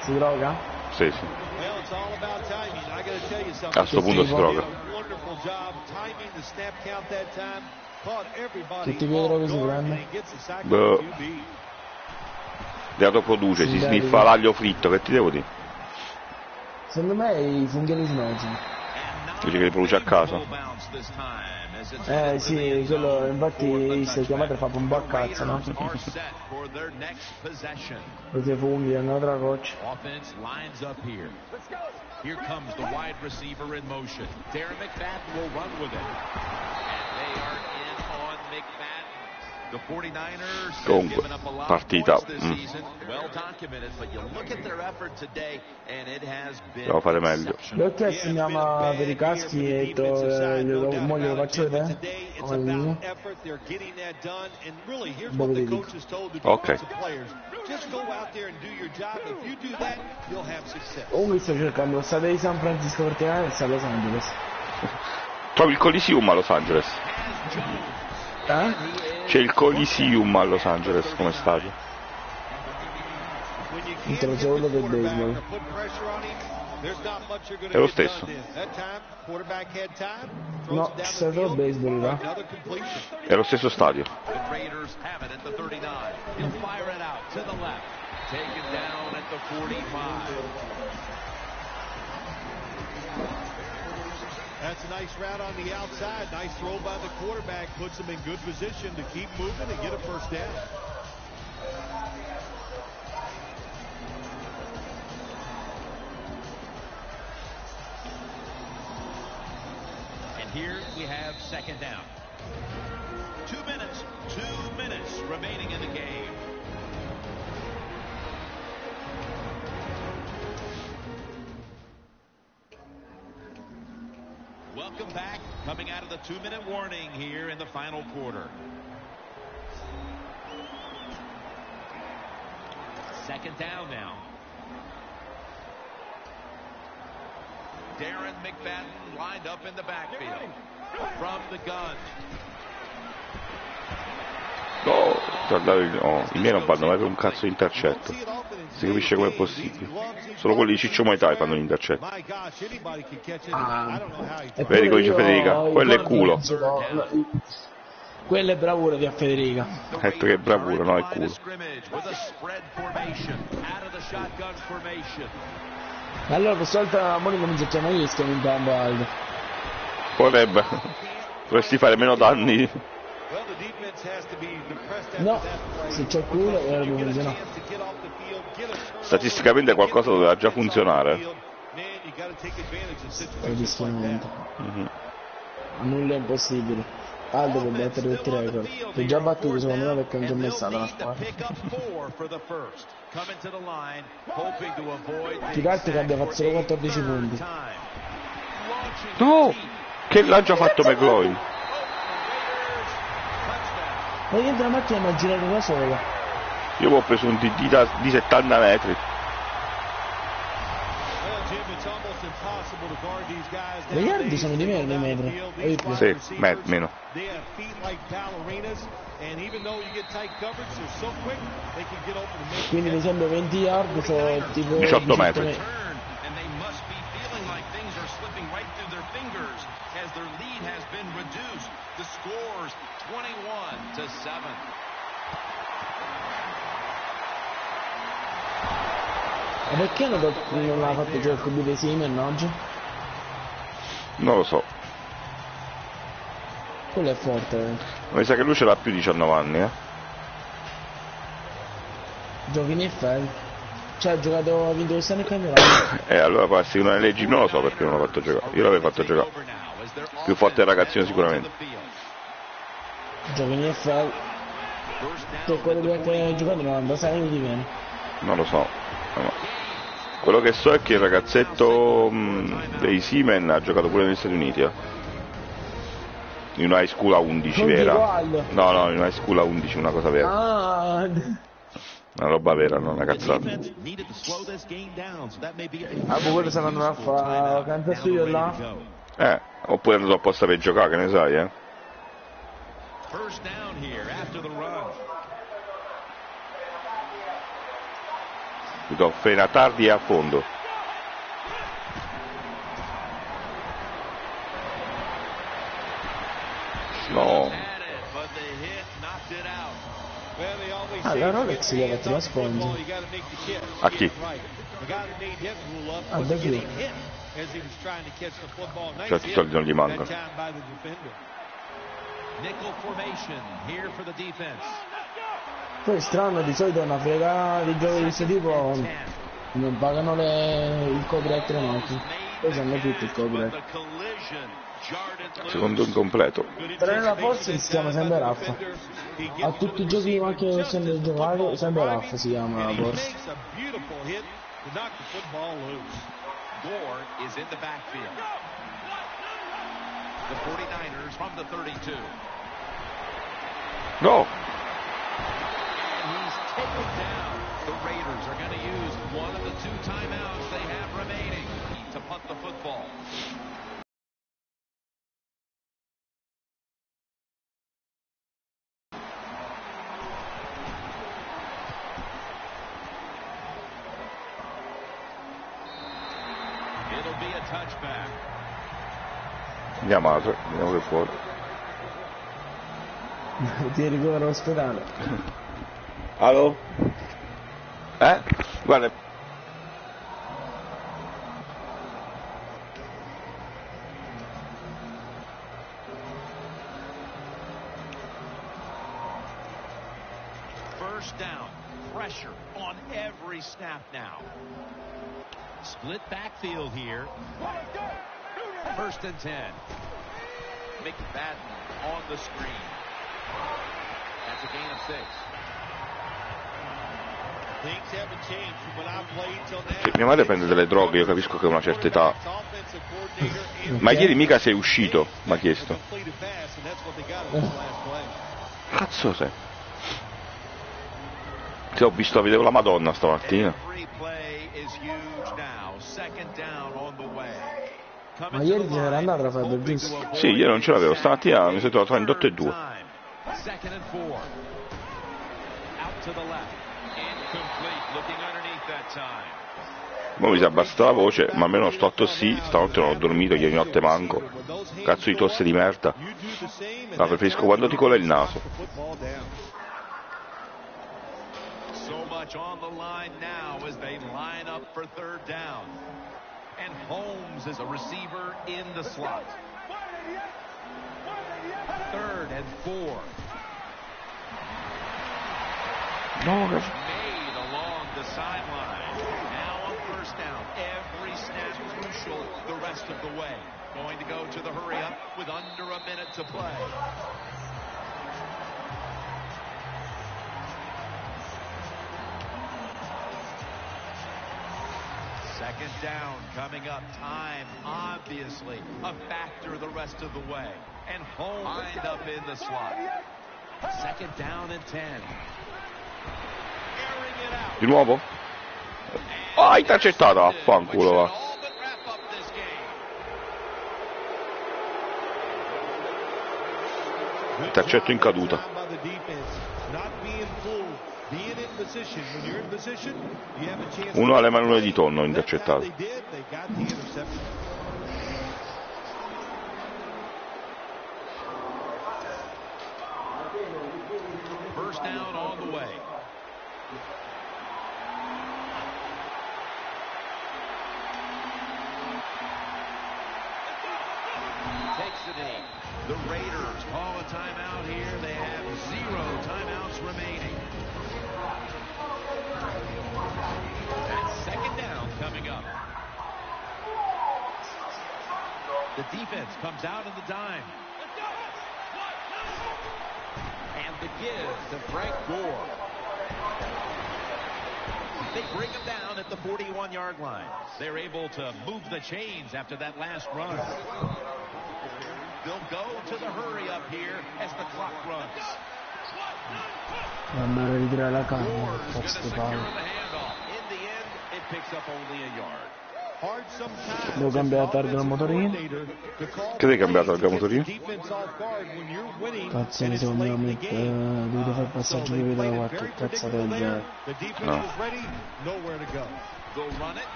Si droga? Sì, sì. A sto punto si droga. Che ti vedo così grande? Beh. Li autoproduce, si sniffa l'aglio fritto, che ti devo dire? Secondo me i funghi snoggiono. Dice che li produce a caso? Eh sì, quello infatti se chiamate fa un po' a cazzo, no? Questi funghi hanno un'altra goccia. Here comes the wide receiver in motion. Darren McFadden will run with it. And they are in on McFadden. Comunque, partita. Mm. Devo fare meglio. L'ho chiesto se andiamo per i caschi e mo glielo faccio vedere. Ok. Comunque sto cercando, state di San Francisco per tirare e sta Los Angeles. Proprio il Coliseum a Los Angeles. Eh? C'è il Coliseum a Los Angeles come stadio. Intergiorno del baseball. È lo stesso. No, serve il baseball, va. È lo stesso stadio. That's a nice route on the outside. Nice throw by the quarterback. Puts him in good position to keep moving and get a first down. And here we have second down. Two minutes, two minutes remaining in the game. Welcome back, coming out of the two-minute warning here in the final quarter. Second down now. Darren McFadden lined up in the backfield from the gun. Oh, guardate, oh, i miei non fanno mai per un cazzo di intercetto. Si capisce com'è possibile. Solo quelli di Ciccio Mai Tai fanno l'intercetto. Ah, vedi come dice Federica, quello è culo. Quello è bravura di Federica. Detto che è bravura, no, è culo. Allora questa volta Monica non si chiama io, stiamo intanto Aldo. Potrebbe. Dovresti fare meno danni. No, se c'è culo eh, no. Statisticamente qualcosa doveva già funzionare. Mm-hmm. Nulla è impossibile. Aldo può battere tutti i record. È già battuto secondo me perché non c'è mai stata la squadra. Più che altro che abbia fatto solo quattordici punti. No! Che lancio ha fatto McLoy? Ma dentro la macchina mi ha girato una sola. Io ho preso un D D da, di settanta metri. Gli ardi sono di meno di metri. Sì, me, meno. Quindi mi sembra venti yard, cioè tipo diciotto metri. metri. twenty-one to seven. E perché non l'ha fatto giocare il cubo dei Simen oggi? Non lo so. Quello è forte. Mi sa che lui ce l'ha più diciannove anni, eh. Giochi in F L. Cioè ha giocato a vinto quest'anno il campionato. Eh allora qua seguono le leggi, non lo so perché non l'ho fatto giocare. Io l'avevo fatto giocare. Più forte il ragazzino sicuramente. Gioca in F L. Se quello che ha giocato novantasei anni di meno. Non lo so. No. Quello che so è che il ragazzetto mh, dei Seamen ha giocato pure negli Stati Uniti. Eh. In una high school a undici, non vera? No, no, in una high school a undici, una cosa vera. Ah. Una roba vera, non una cazzata. Ah, quello sta andando a fare Kansas City là? Eh, oppure è andato apposta per giocare, che ne sai, eh? First down here after the run. Vedo Fena tardi e a fondo. No. Allora che si deve la sponda. A chi? A Davide. Certi soldi non gli mancano. Nickel formation here for the defense. Poi è strano, di solito una fregata di gioco di questo tipo non pagano le... il copyright remoti. Poi hanno tutto il copyright. Secondo incompleto. Però nella forza si chiama sempre Raffa. A tutti i giochi anche che sono giocati, sempre Raffa si chiama la forza. Gore is in the backfield. The forty-niners from the thirty-two. No. And he's taken down. The Raiders are going to use one of the two timeouts they have remaining to punt the football. Andiamo altro, vediamo che fuori. Ti rigore all'ospedale. Allo? Eh? Guarda. First down. Pressure on every snap now. Split backfield here. First and ten. McFadden on the screen. That's a gain of six. Things haven't changed from when I played till now. Mia madre prende delle droghe, io capisco che ha una certa età. Ma ieri mica sei uscito, mi ha chiesto. Cazzo sei? Ti ho visto a vedere la Madonna stamattina. Ma ieri ti era andato a fare del bis? Sì, ieri non ce l'avevo, stamattina mi sono trovato in otto e due. Ma mi si abbassa la voce, ma almeno sto a tossì, stanotte non ho dormito, ieri notte manco. Cazzo di tosse di merda. Ma preferisco quando ti cola il naso. So much on the line now as they line up for third down. And Holmes is a receiver in the slot. Third and four. No. Made along the sideline. Now a first down. Every snap crucial the rest of the way. Going to go to the hurry up with under a minute to play. Second down coming up. Time, obviously, a factor the rest of the way. And Holmes lined up in the slot. Second down and ten. Di nuovo? Ah, è intercettata, affanculo, va. Intercetto in caduta. Uno alle Emanuele di tonno intercettato. First down on the way. Takes it in. The Raiders call a timeout here. They have zero timeouts remaining. That second down coming up. The defense comes out in the dime. And the give to Frank Gore. They bring him down at the forty-one yard line. They're able to move the chains after that last run. They'll go to the hurry up here as the clock runs. Mamma mia, ritirare la canna, cazzo di palle. Devo cambiare la targa al motorino. Che devi cambiare la targa al motorino? Cazzo, mi secondo me eh, dovuto fare il passaggio di vita da qualche cazzo del genere. No.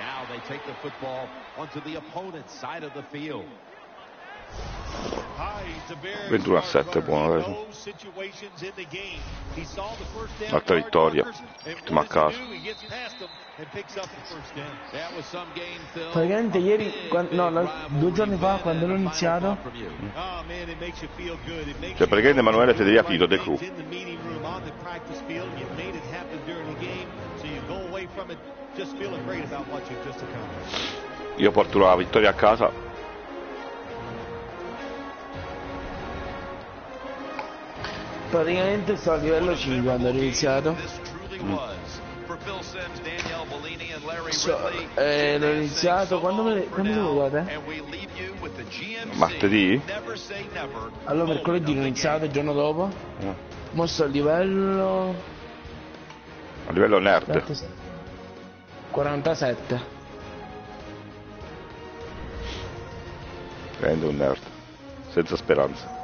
Now they take the football onto the opponent's side of the field. ventuno a sette, buona adesso. Altra vittoria, ultima a casa. Praticamente ieri, no, due giorni fa, quando l'ho iniziato, cioè praticamente Emanuele e Federica ha finito The Crew. Io porto la vittoria a casa. Praticamente sto a livello cinque quando ho iniziato. Mm. So, eh, l'ho iniziato quando me quando lo guardate? Martedì? Allora mercoledì l'ho iniziato il giorno dopo. Mm. Mo sto a livello a livello nerd quarantasette. Prendo un nerd senza speranza.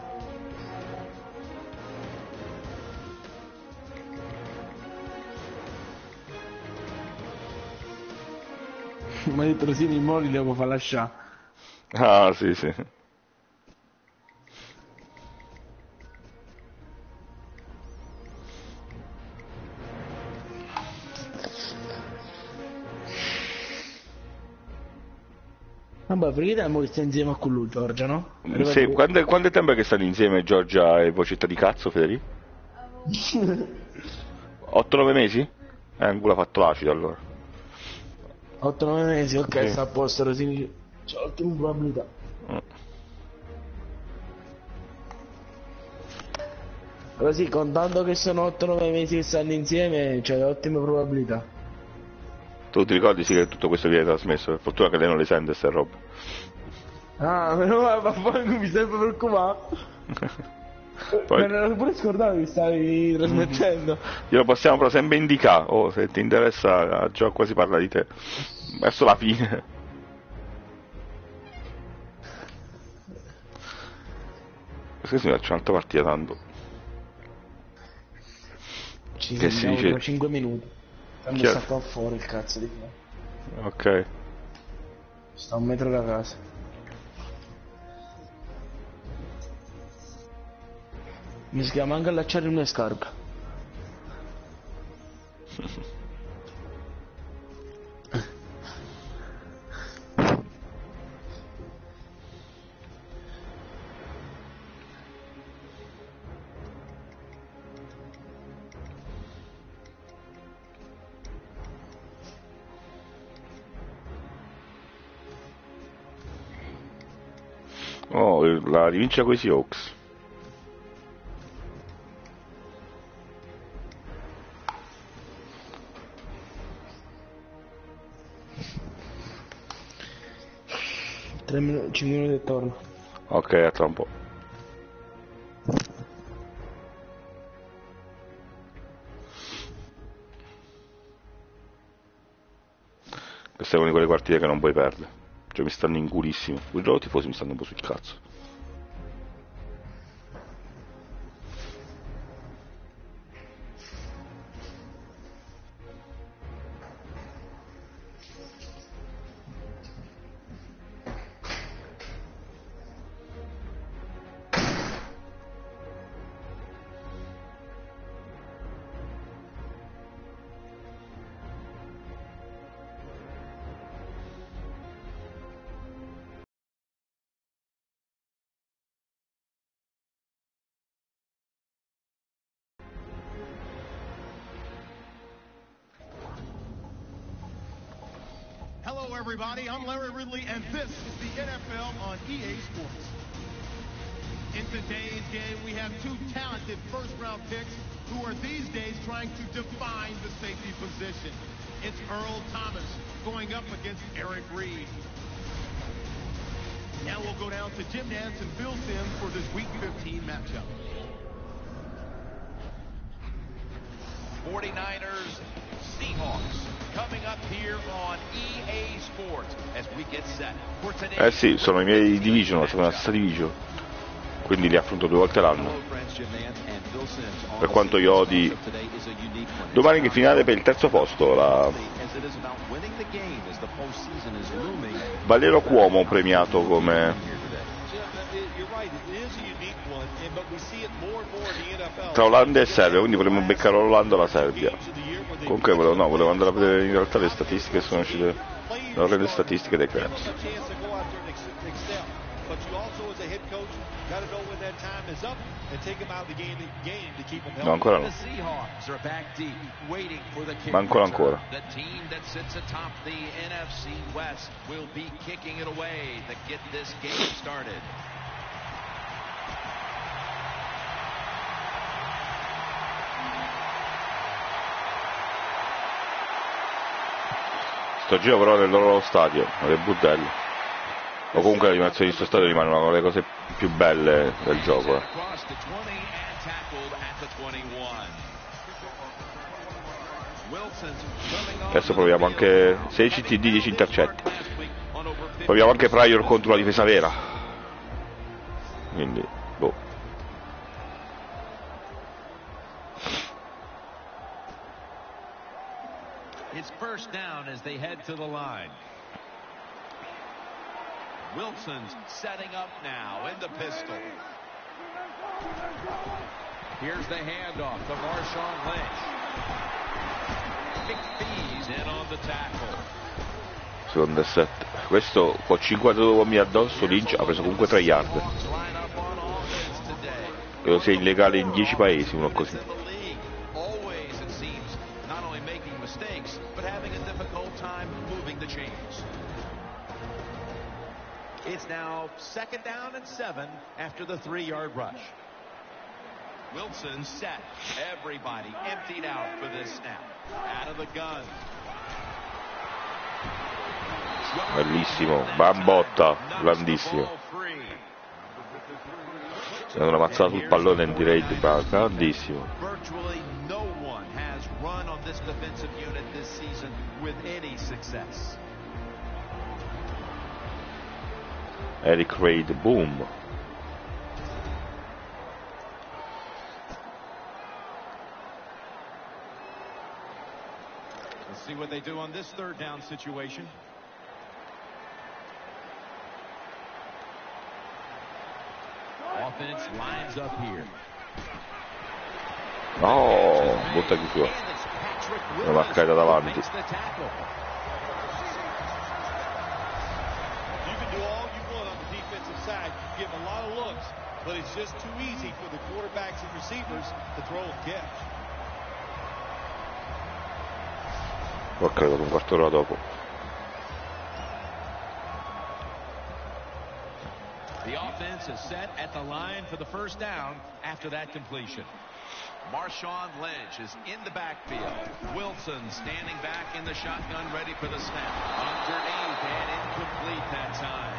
mi ha detto sì, i mori devo far lasciare. Ah, sì, sì. Vabbè, perché te mo che stai insieme con lui, Giorgia, no? Sì, quando, quando è tempo che stanno insieme Giorgia e vocetta di cazzo, Federico? otto nove mesi? Eh, un culo ha fatto l'acido, allora. otto nove mesi, ok, okay. Sta a posto, Rosini. C'è ottima probabilità. Mm. Allora sì, contando che sono otto nove mesi che stanno insieme, c'è ottime probabilità. Tu ti ricordi sì che tutto questo viene trasmesso, per fortuna che lei non le sente queste robe. Ah, meno male, ma poi non mi stai preoccupato. Poi... me ne ero pure scordato che stavi trasmettendo. Glielo possiamo però sempre indicare, oh, se ti interessa già quasi parla di te. Verso la fine. Perché si faccio un'altra partita tanto? Ci che si dice... cinque minuti. Mi sta qua fuori il cazzo di me. Ok. Sta a un metro da casa. Mi si chiama anche allacciare una scarpa. La rivincia con i Seahawks. cinque minuti e torno. Ok, a tra un po'. Questa è una di quelle partite che non puoi perdere. Cioè mi stanno in culissimo. I loro tifosi mi stanno un po' sul cazzo. Everybody, I'm Larry Ridley, and this is the N F L on E A Sports. In today's game, we have two talented first-round picks who are these days trying to define the safety position. It's Earl Thomas going up against Eric Reed. Now we'll go down to Jim Vance and Bill Sims for this Week fifteen matchup. forty-niners, Seahawks. Eh sì, sono i miei division, sono la stessa division, quindi li affronto due volte l'anno. Per quanto io odi. Domani che finale per il terzo posto, la Valero Cuomo premiato come tra Olanda e Serbia, quindi vorremmo beccare l'Olanda o la Serbia. Comunque volevo, no, volevo andare a vedere in realtà le statistiche, sono uscite le statistiche dei Rams. No, ancora no. Ma ancora ancora. Sto giro però nel loro stadio, le budelle, o comunque l'animazione di questo stadio rimane una delle cose più belle del gioco. Eh. Adesso proviamo anche sedici T D, dieci intercetti. Proviamo anche Pryor contro la difesa vera. Quindi, boh. It's first down as they head to the line. Wilson's setting up now in the pistol. Here's the handoff to Marshawn Lynch. McPhee's in on the tackle. Seconda set. Questo con cinquantadue uomini addosso, Lynch ha preso comunque tre yard. Credo sia illegale in dieci paesi uno così. It's now second down and seven after the three-yard rush. Wilson set. Everybody emptied out for this snap. Out of the gun. Bellissimo, bambotta, grandissimo. È una mazzata sul pallone in diretta, grandissimo. Virtually no one has run on this defensive unit this season with any success. Eric Reid, boom. Let's see what they do on this third down situation. Offense lines up here. Oh, butta chiusura. La marcata davanti. Give a lot of looks, but it's just too easy for the quarterbacks and receivers to throw a catch. Ho credo un quarto d'ora dopo. The offense is set at the line for the first down after that completion. Marshawn Lynch is in the backfield. Wilson standing back in the shotgun ready for the snap. Underneath and incomplete that time.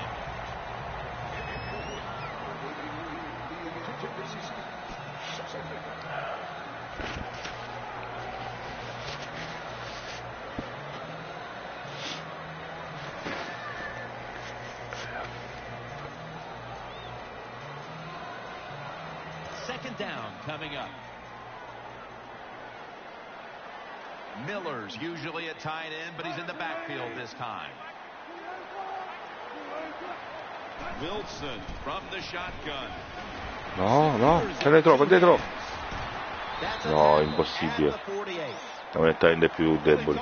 Second down coming up. Miller's usually a tight end, but he's in the backfield this time. Wilson from the shotgun. No, no, c'è dentro, c'è dentro. No, impossibile. La metà è più debole.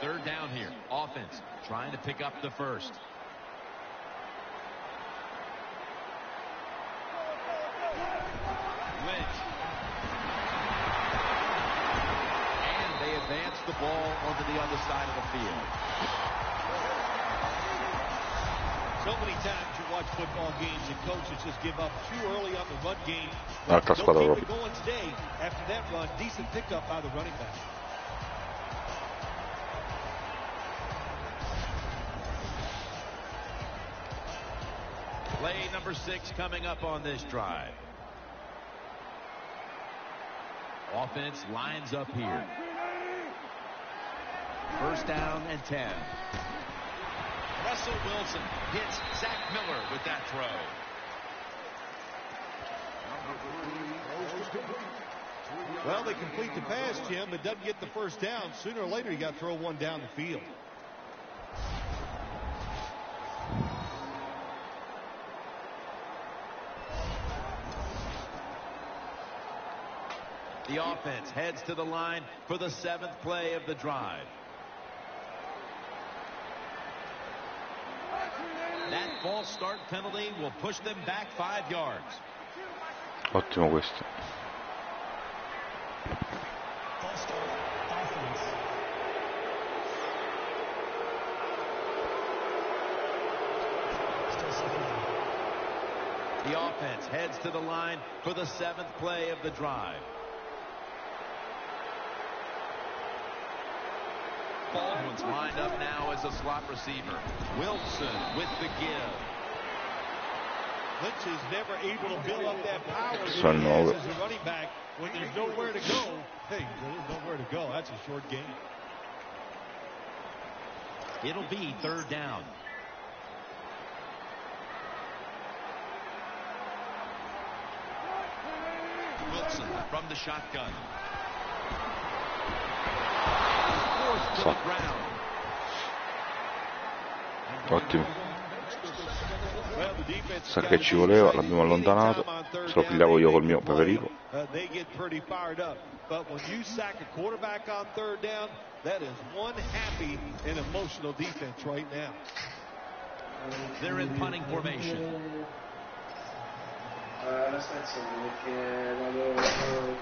Third down here. Offense trying to pick up the first. Lynch. And they advance the ball onto the other side of the field. So many times you watch football games and coaches just give up too early on the run game. No, don't keep it going today. After that run, decent pickup by the running back. Play number six coming up on this drive. Offense lines up here. First down and ten. Russell Wilson hits Zach Miller with that throw. Well, they complete the pass, Jim, but doesn't get the first down. Sooner or later, you got to throw one down the field. The offense heads to the line for the seventh play of the drive. That false start penalty will push them back five yards. Ottimo questo. The offense heads to the line for the seventh play of the drive. Baldwin's lined up now as a slot receiver. Wilson with the give. Lynch is never able to build up that power that he has as a running back when there's nowhere to go. Hey, there's nowhere to go. That's a short game. It'll be third down. Wilson from the shotgun. Ottimo. Sa che ci voleva, l'abbiamo allontanato. Se lo pigliavo io col mio Perugia. They're in punting formation. La stazione che la loro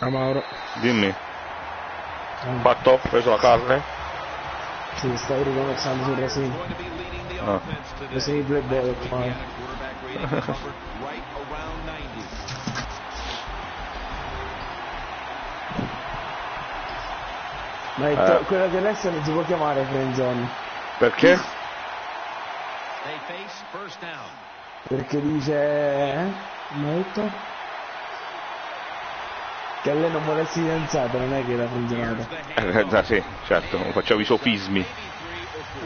di Mauro, dimmi. Mm. Fatto, ho preso la carne. Sì, stavo ricominciando sul Brasile. Ah. Brasile due belle ormai. Ma eh. quella di adesso non si può chiamare friendzone. Perché? Perché dice... Eh? Molto? Che a lei non volessi fidanzata, non è che era friendzonata. Eh, già sì, certo, non facciamo i sofismi.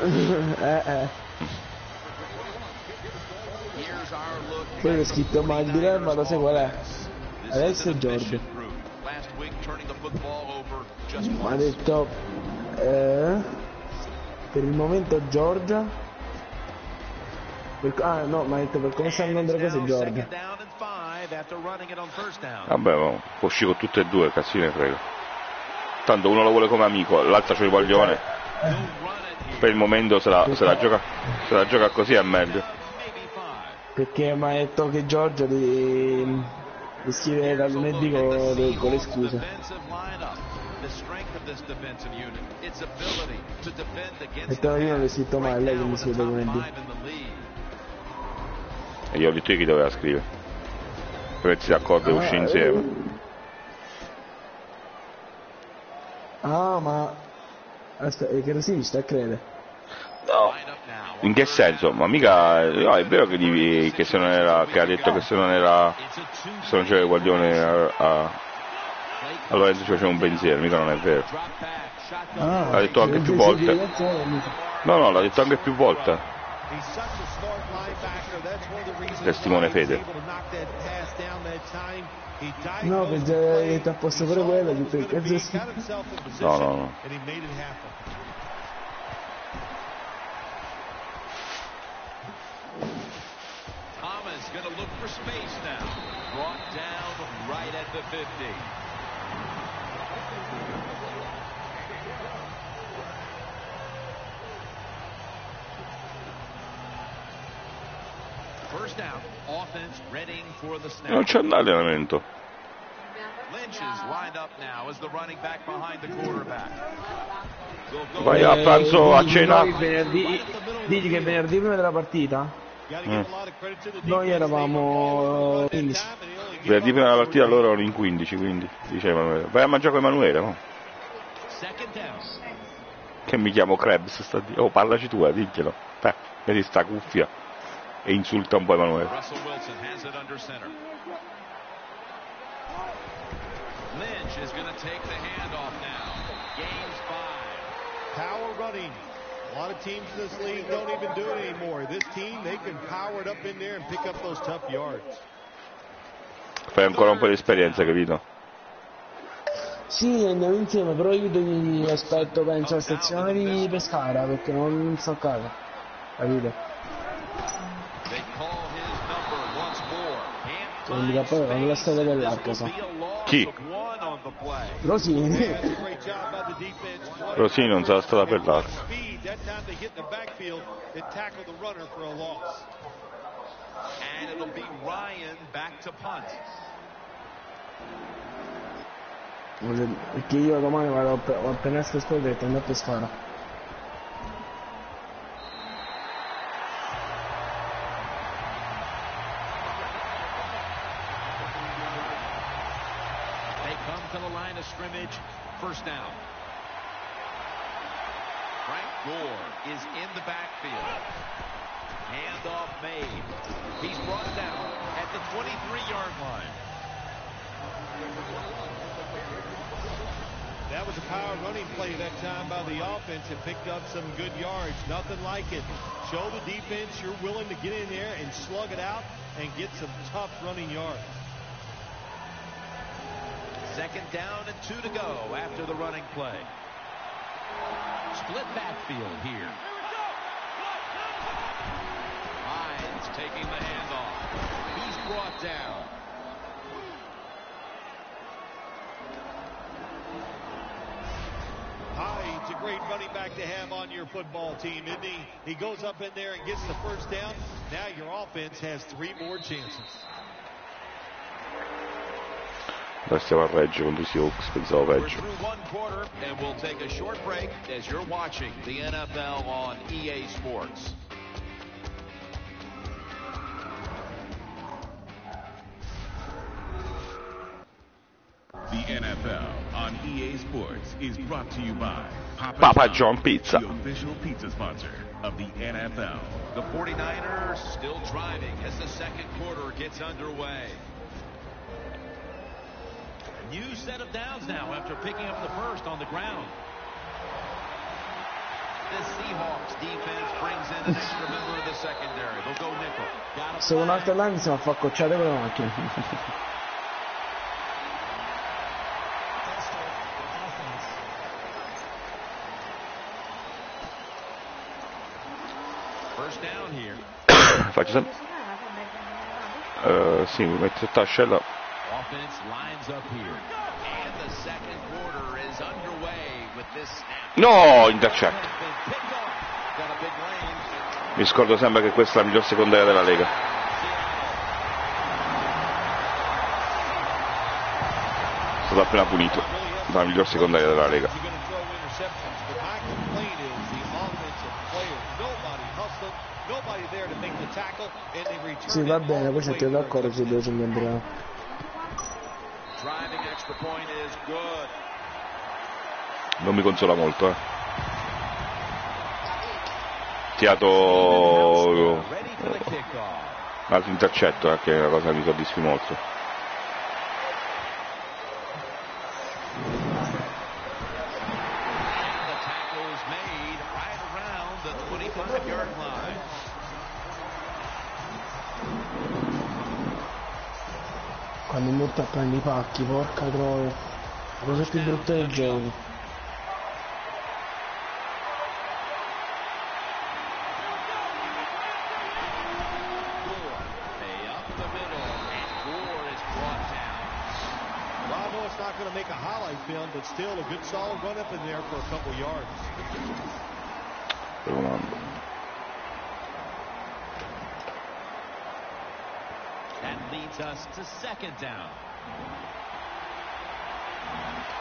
eh, eh. Poi ho scritto, ma il dilemma lo sai qual è? Adesso è Giorgio. Ma ha detto eh, per il momento Giorgia per, ah no, ma ha detto per come stanno andando così Giorgia. Vabbè, ma uscì con tutte e due, cazzo ne frega. Tanto uno lo vuole come amico, l'altro c'è il coglione. Per il momento se la, se la gioca se la gioca così è meglio. Perché mi ha detto che Giorgia di... E scrive da lunedì con, con le scuse. E te io l'ho scritto male, lei che mi scrive da lunedì. E io ho detto chi doveva scrivere. Per essere d'accordo e ah, uscire eh. insieme. Ah, ma... Aspetta, che lo si vista a credere? No. In che senso? Ma mica... No, è vero che, gli... che se non era... che ha detto che se non era... se non c'era il guardione a... a... allora ci faceva un pensiero, mica non è vero. Ah, l'ha detto anche più volte. No, no, l'ha detto anche più volte. Testimone fede. No, perché hai detto apposta pure quella, tutto il cazzo. No, no, no. Gonna look for space now. Brought down right at the fifty. First down, offense readying for the snap. Non c'è allenamento. Lynch is lined up now as the running back behind the quarterback. Vai a pranzo, a cena. Digli che venerdì prima della partita. Mm. Noi eravamo quindici. Venerdì prima della partita loro erano in quindici, quindi dice Emanuele. Vai a mangiare con Emanuele, no? Che mi chiamo Krebs, sta di... Oh, parlaci tu, eh, diglielo. Beh, vedi sta cuffia e insulta un po' Emanuele. A lot of teams in this league don't even do it anymore. This team, they can power it up in there and pick up those tough yards. Fai ancora un po' di esperienza, capito? Sì, andiamo insieme, però io mi aspetto, penso, la stazione di Pescara, perché non so cosa. Capito? Quindi da poi non la storia dell'acqua, so. Chi? Rosini. Rosini non sarà stata per l'acqua. Perché io domani vado appena esco a scuola e torno a Pescara. They come to the line of scrimmage, first down. Frank Gore is in the backfield. Handoff made. He's brought down at the twenty-three yard line. That was a power running play that time by the offense. It picked up some good yards. Nothing like it. Show the defense you're willing to get in there and slug it out and get some tough running yards. Second down and two to go after the running play. Split backfield here. Hines taking the handoff. He's brought down. Hines, a great running back to have on your football team, isn't he? He goes up in there and gets the first down. Now your offense has three more chances. Siamo a Reggio contro i Seahawks, pensavo peggio. Papa John Pizza. The official pizza sponsor of the N F L. The forty-niners still driving as the second quarter gets underway. New set of downs now after picking up the first on the ground. This Seahawks defense brings in an extra member of the secondary. They'll go nickel. Se un altro line si fa cocciare con la macchina. First down here. Faccio sempre. Eh, sì, mi metto sotto ascella. Offense lines up here. And the second quarter is underway with this snap. No, intercept. Mi scordo sempre che questa è la miglior secondaria della Lega. È stato appena punito dalla miglior secondaria della Lega. Sì, va bene, poi siete d'accordo se devo sembrare. Non mi consola molto, eh. Tiato l'altro intercetto, eh, che è una cosa che mi soddisfi molto. Quando molto a prendere i pacchi, porca troia, la cosa più brutta del gioco. Us to second down.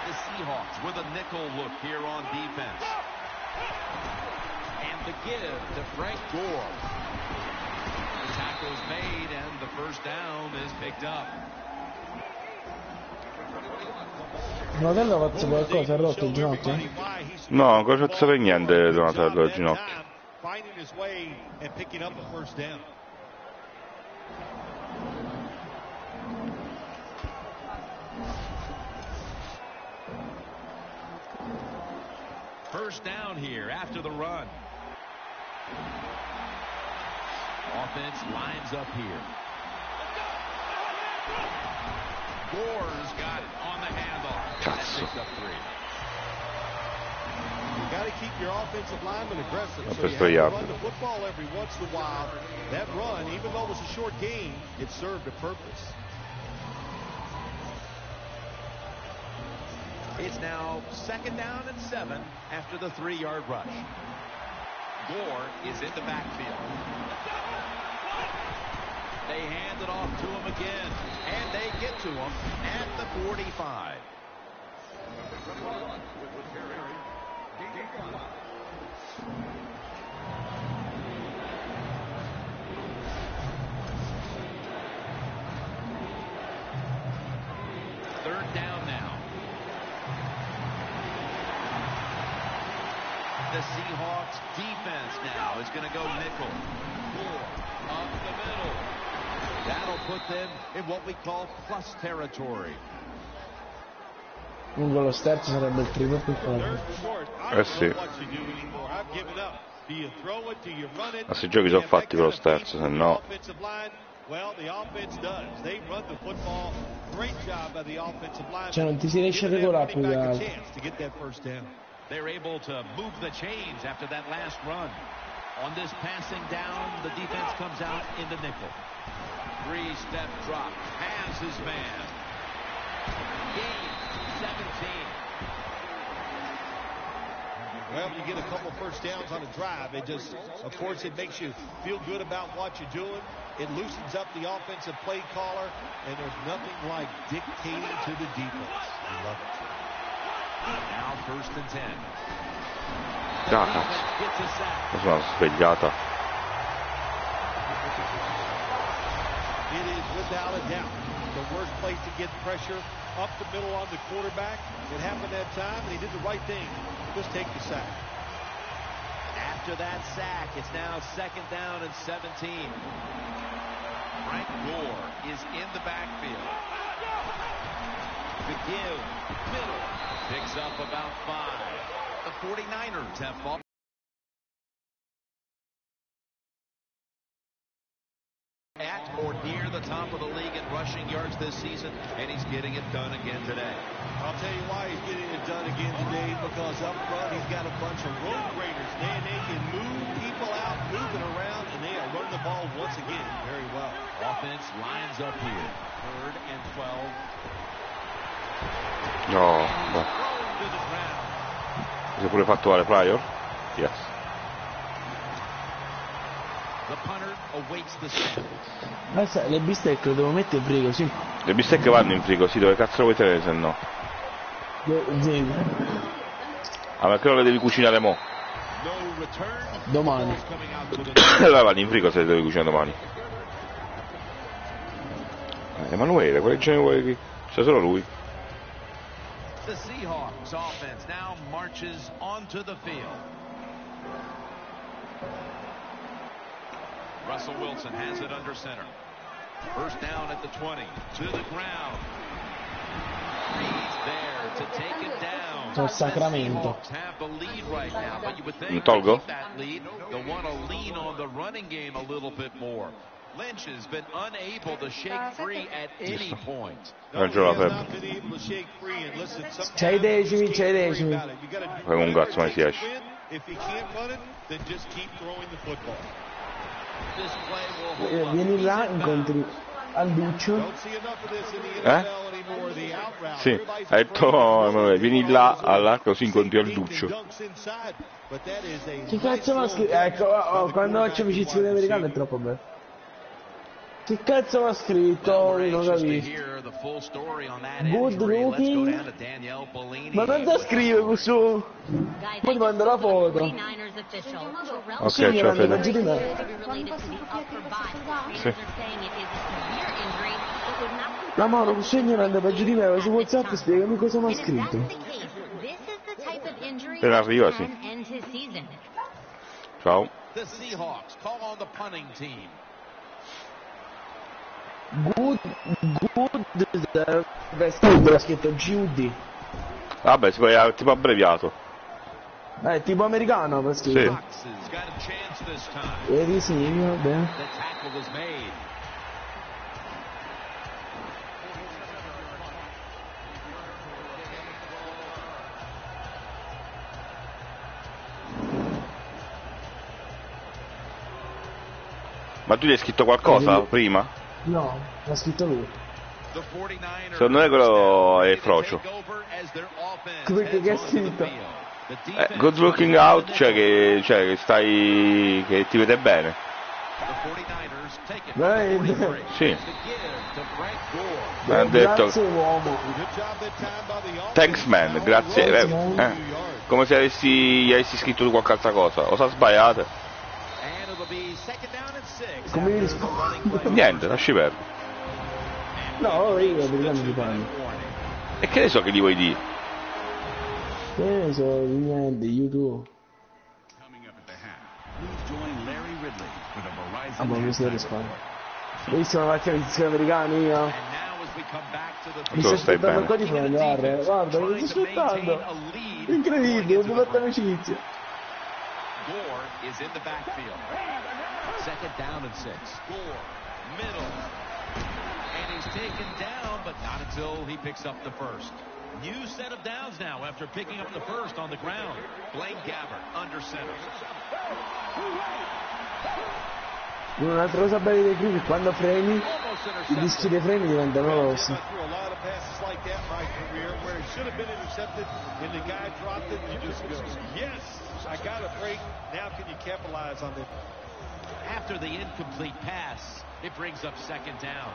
The Seahawks with a nickel look here on defense. And the give to Frank Gore. The tackle's made and the first down is picked up. Donatello ha fatto qualcosa, ha rotto il ginocchio? No, non c'è stato niente, Donatello, il ginocchio. Finding his way and picking up a first down. First down here after the run. Offense lines up here. Gore's got it on the handoff. That picks up three. You got to keep your offensive lineman aggressive. So you have to run the football every once in a while. That run, even though it was a short game, it served a purpose. It's now second down and seven after the three-yard rush. Gore is in the backfield. They hand it off to him again, and they get to him at the forty-five. Third down now. The Seahawks defense now is going to go nickel. Up the middle. That'll put them in what we call plus territory. lungo lo sterzo sarebbe il primo più forte. Eh sì. Ma se i giochi sono fatti con lo sterzo, se no. Cioè non ti si riesce a regolare più di altro. On this passing down, the defense comes out in the nickel. Three-step drop, has his man. Game, seventeen. Well, you get a couple first downs on a drive. It just, of course, it makes you feel good about what you're doing. It loosens up the offensive play caller, and there's nothing like dictating to the defense. I love it. Now first and ten. Ah, cazzo. Mi sono svegliata. After that sack, it's now second down and seventeen. Frank Gore is in the backfield. The give, middle, picks up about five. The forty-niners have fallen. At or near the top of the league in rushing yards this season, and he's getting it done again today. I'll tell you why he's getting it done again today, because up front he's got a bunch of road raiders, and they can move people out, moving around, and they are running the ball once again very well. Offense lines up here. Third and twelve. Oh, to the ground. Si è pure fatto male Pryor? Yes. Ma sai, le bistecche le devo mettere in frigo, sì. Le bistecche vanno in frigo, sì, dove cazzo lo vuoi tenere se no? Ah, ma che ora le devi cucinare mo? Domani. Allora vanno in frigo se le devi cucinare domani. Eh, Emanuele, quale ce ne vuoi qui? C'è solo lui. The Seahawks offense now marches onto the field. Russell Wilson has it under center. First down at the twenty, to the ground. He's there to take it down. The Seahawks have the lead right now, but you would think with that lead, they'll want to lean on the running game a little bit more. Lynch has been unable to shake free at any point. No, he has not been able to shake free, and listen, sometimes you just can't worry about it. You got to do whatever it takes to win. If he can't run it, then just keep throwing the football. This play will hold up. Vieni là, incontri Alduccio. Eh? Sì, ha detto, vieni là, all'arco, così incontri Alduccio. Che cazzo ma scritto? Ecco, oh, quando faccio amicizia con americano è troppo bello. Che cazzo ha scritto? Non capisco. Good looking. Ma quanto scrive su? Poi ti mando la foto. Ok, sì, ciao Fede. Sì. La Mauro, così mi manda peggio di me, su WhatsApp spiegami cosa mi ha scritto. Per arriva, sì. Ciao. Good, good, beh, ha scritto G U D. Vabbè, si è tipo abbreviato. Eh, tipo americano, per scritto. Sì. Vedi, sì, vabbè. Ma tu gli hai scritto qualcosa prima? No, l'ha scritto lui. Secondo me quello è frocio. Perché che ha scritto? Eh, good looking out, cioè che, cioè che stai... che ti vede bene. Bene. Sì. Mi ha detto... Grazie uomo. Thanks man, grazie. Eh, eh. Come se avessi, gli avessi scritto tu qualche altra cosa. O sa sbagliate? Come mi rispondo? Niente, lasci perdere. No, io non mi parlo. E che ne so che gli vuoi dire? Che ne so, niente, YouTube. Ah, ma non mi si risponde. Io sono una macchina di americani, io. Mi sto aspettando qua di guardare, guarda, mi sto aspettando. Incredibile, ho fatto amicizia. New set of downs now after picking up the first on the ground. Blaine Gabbert under center. Un'altra cosa bella dei Griffin, quando freni, i dischi dei freni diventano rossi. After the incomplete pass, it brings up second down.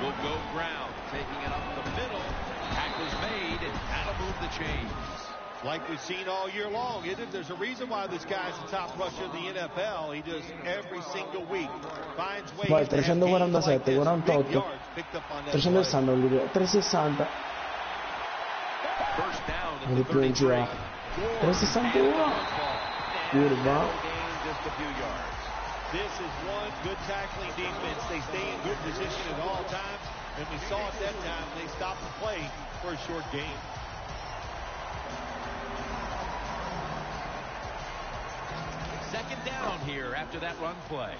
Will go ground, taking it up the middle. Tackle's made, and that'll move the chains. Like we've seen all year long, isn't it? There's a reason why this guy's the top rusher in the N F L. He does every single week. Finds ways Poi, to have like this. Big yards picked up on that play. trecentosessanta. First down at the thirty-three. trecentosessantuno. Curva. Just a few yards. This is one good tackling defense. They stay in good position at all times, and we saw it that time. They stopped the play for a short game. Second down here after that run play.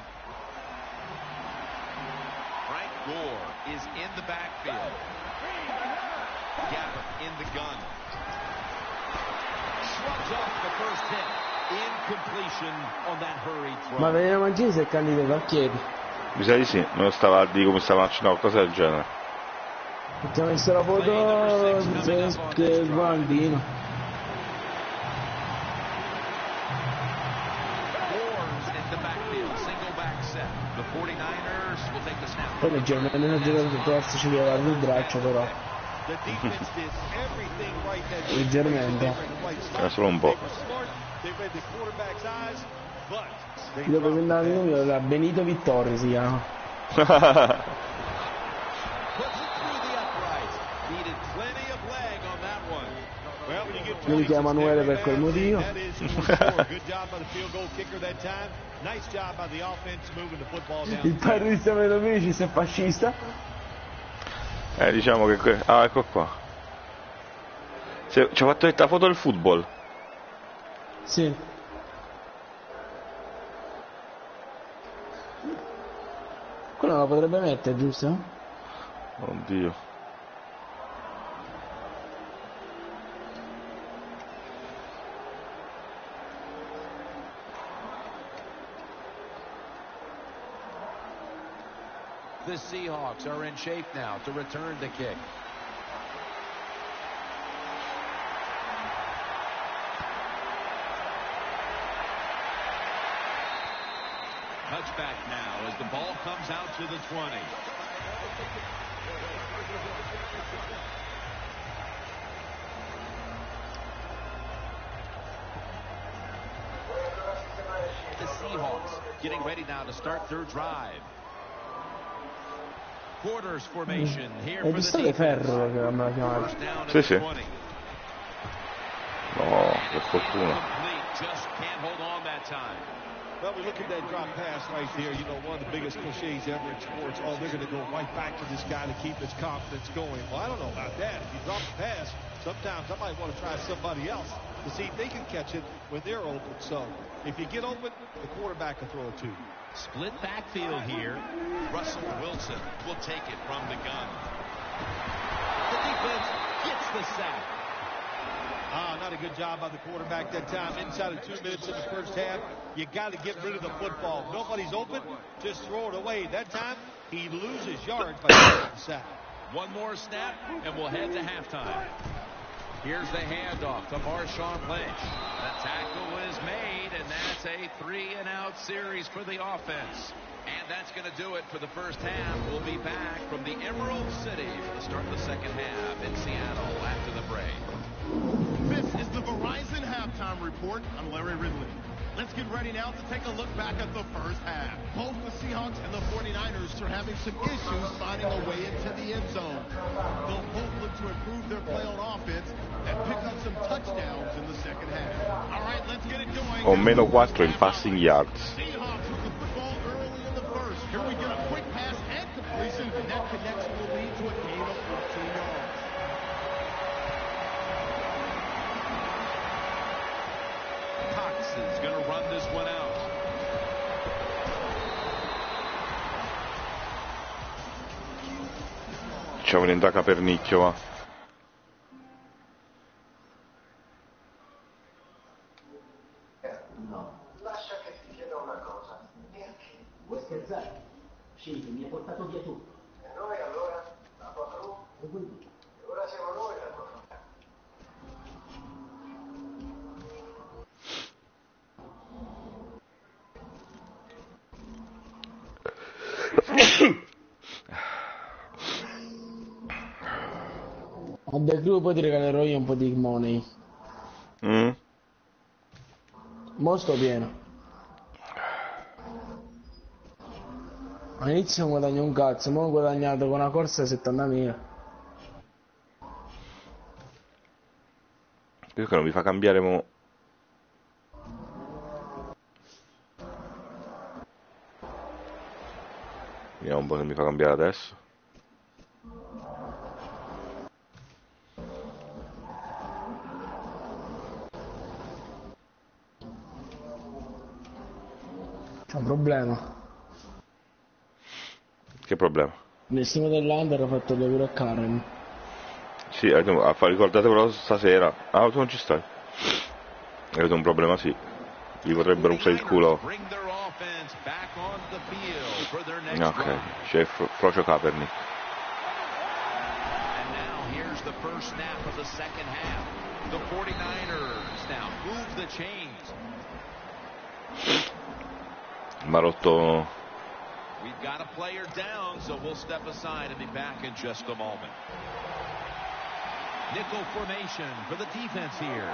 Frank Gore is in the backfield. Gabbert in the gun. Shrugs off the first hit. Ma veniva a mangiare se è candidato al piede. Mi sa di sì, non stava di come stava facendo, cosa del genere. Abbiamo messo la foto del bambino. Poi leggermente non ho giocato tutto questo, ci devo dare il braccio però. Leggermente. Era solo un po'. Ti devo prendere il numero da Benito Vittorio, si chiama. Io mi chiamo Emanuele per quel motivo. Il terrorista Melovici se è fascista. Eh, diciamo che que... ah, ecco qua. Ci ha fatto questa foto del football. Sì. Quella la potrebbe mettere, giusto? Oddio. The Seahawks are in shape now to return the kick. Touchback now as the ball comes out to the twenty. The Seahawks getting ready now to start their drive. Quarters formation here for the defense. Sì, sì. No, per fortuna. Just can't hold on that time. Well, we look at that drop pass right there. You know, one of the biggest cliches ever in sports. Oh, they're going to go right back to this guy to keep his confidence going. Well, I don't know about that. If you drop the pass, sometimes I might want to try somebody else to see if they can catch it when they're open. So, if you get open, the quarterback can throw it to you. Split backfield here. Russell Wilson will take it from the gun. The defense gets the sack. Ah, not a good job by the quarterback that time. Inside of two minutes in the first half, you got to get rid of the football. If nobody's open, just throw it away. That time, he loses yards by the sack. One more snap, and we'll head to halftime. Here's the handoff to Marshawn Lynch. The tackle is made, and that's a three-and-out series for the offense. And that's going to do it for the first half. We'll be back from the Emerald City for the start of the second half in Seattle after the break. This is the Verizon Halftime Report. I'm Larry Ridley. Let's get ready now to take a look back at the first half. Both the Seahawks and the forty-niners are having some issues finding a way into the end zone. They'll both look to improve their play on offense and pick up some touchdowns in the second half. All right, let's get it going. O meno quattro in passing yards. Seahawks with the football early Nexus going to run this one out. Facciamo diventare Capernicchio, va. No, lascia che ti chieda una cosa. Perché? Vuoi scherzare? Scendi, mi hai portato via tu. E noi allora? La tua crew? E quindi? E ora siamo noi la tua crew. A The Crew poi ti regalerò io un po' di money. Mm. Mo sto pieno. All'inizio non guadagno un cazzo, mo ho guadagnato con una corsa settantamila. Perché non mi fa cambiare mo? Vediamo un po' se mi fa cambiare adesso. C'è un problema. Che problema? Nessuno dell'Under ha fatto le cure a Karen. Sì, ricordatevelo stasera. Ah, tu non ci stai. Avete un problema, sì. Vi potrebbero usare il culo. Ok, c'è Frocio Kaepernick. Marotto. We've got a player down, so we'll step aside and be back in just a moment. Nickel formation for the defense here.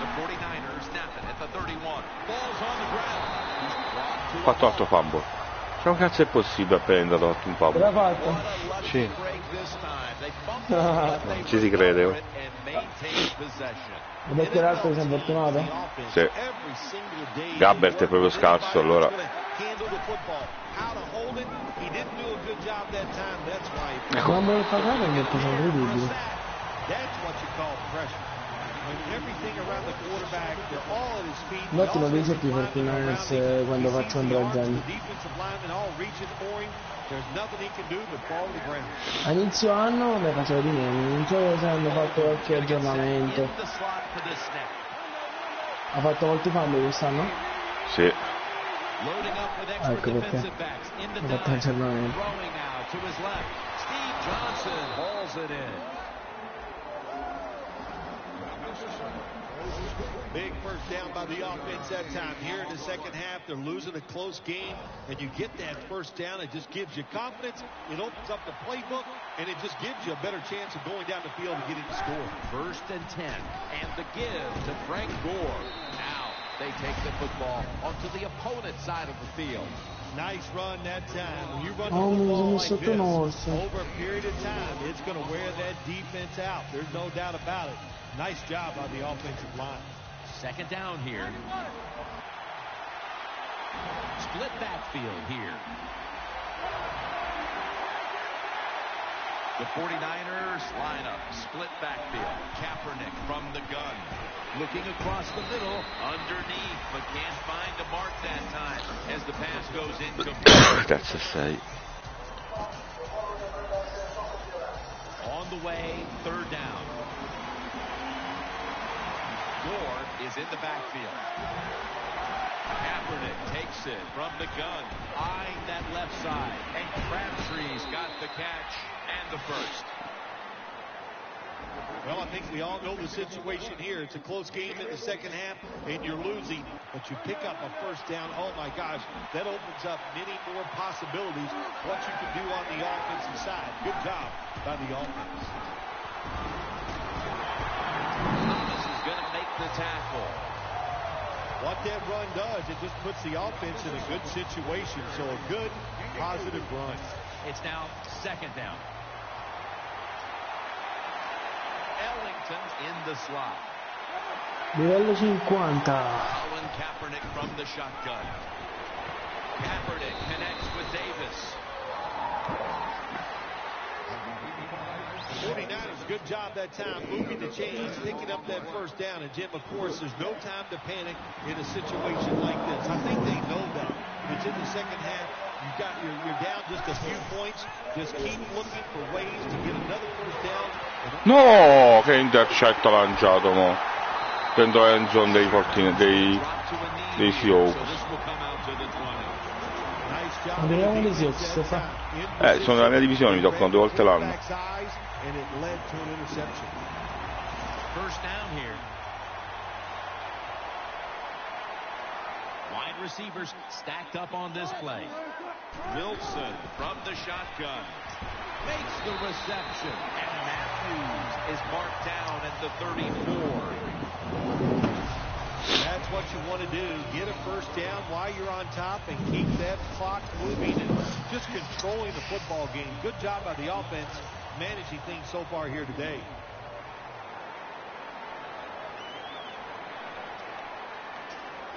The forty-niners snap it at the thirty-one. Ball's on the ground. He's brought to a... Fatto otto fumble. Cioè, un cazzo è possibile appena dato otto un fumble? L'ha fatto? Sì. Ah. Non ci si crede, oh. Ho detto l'altro che si è infortunato? Sì. Gabbert è proprio scarso, allora. Ecco. Ma me lo pagare è che sono incredibile. Un ottimo viso più fortunato quando faccio un dragone. All'inizio anno ne facevo di meno, non so se hanno fatto qualche aggiornamento. Ha fatto molti fumble quest'anno? Sì. Ecco perché. Ha fatto aggiornamento. Big first down by the offense that time. Here in the second half, they're losing a close game, and you get that first down, it just gives you confidence, it opens up the playbook, and it just gives you a better chance of going down the field and getting the score. First and ten, and the give to Frank Gore. Now they take the football onto the opponent's side of the field. Nice run that time. When you run the football like this, over a period of time, it's going to wear that defense out. There's no doubt about it. Nice job on the offensive line. Second down here. Split backfield here. The forty-niners lineup. Split backfield. Kaepernick from the gun. Looking across the middle. Underneath, but can't find the mark that time as the pass goes incomplete. That's a sight. On the way, third down. Moore is in the backfield. Kaepernick takes it from the gun, eyeing that left side, and Crabtree's got the catch and the first. Well, I think we all know the situation here. It's a close game in the second half, and you're losing, but you pick up a first down. Oh, my gosh, that opens up many more possibilities, what you can do on the offensive side. Good job by the offense. The tackle. What that run does, it just puts the offense in a good situation. So a good, positive run. It's now second down. Ellington's in the slot. Livello cinquanta. Colin Kaepernick from the shotgun. Kaepernick connects with Davis. forty-niners, good job that time, moving the chains, picking up that first down. And, Jim, of course, there's no time to panic in a situation like this. I think they know that. It's in the second half. You've got, you're, you're down just a few points. Just keep looking for ways to get another first down. No, che intercetto lanciato, mo. Dentro la end zone dei fortini, dei, dei Seahawks. Andiamo alle Seahawks, Stefano. Eh, sono nella mia divisione, mi toccano due volte l'anno. Wide receivers stacked up on this play. Wilson from the shotgun makes the reception, and Matthews is marked down at the thirty-four. That's what you want to do. Get a first down while you're on top and keep that clock moving and just controlling the football game. Good job by the offense managing things so far here today.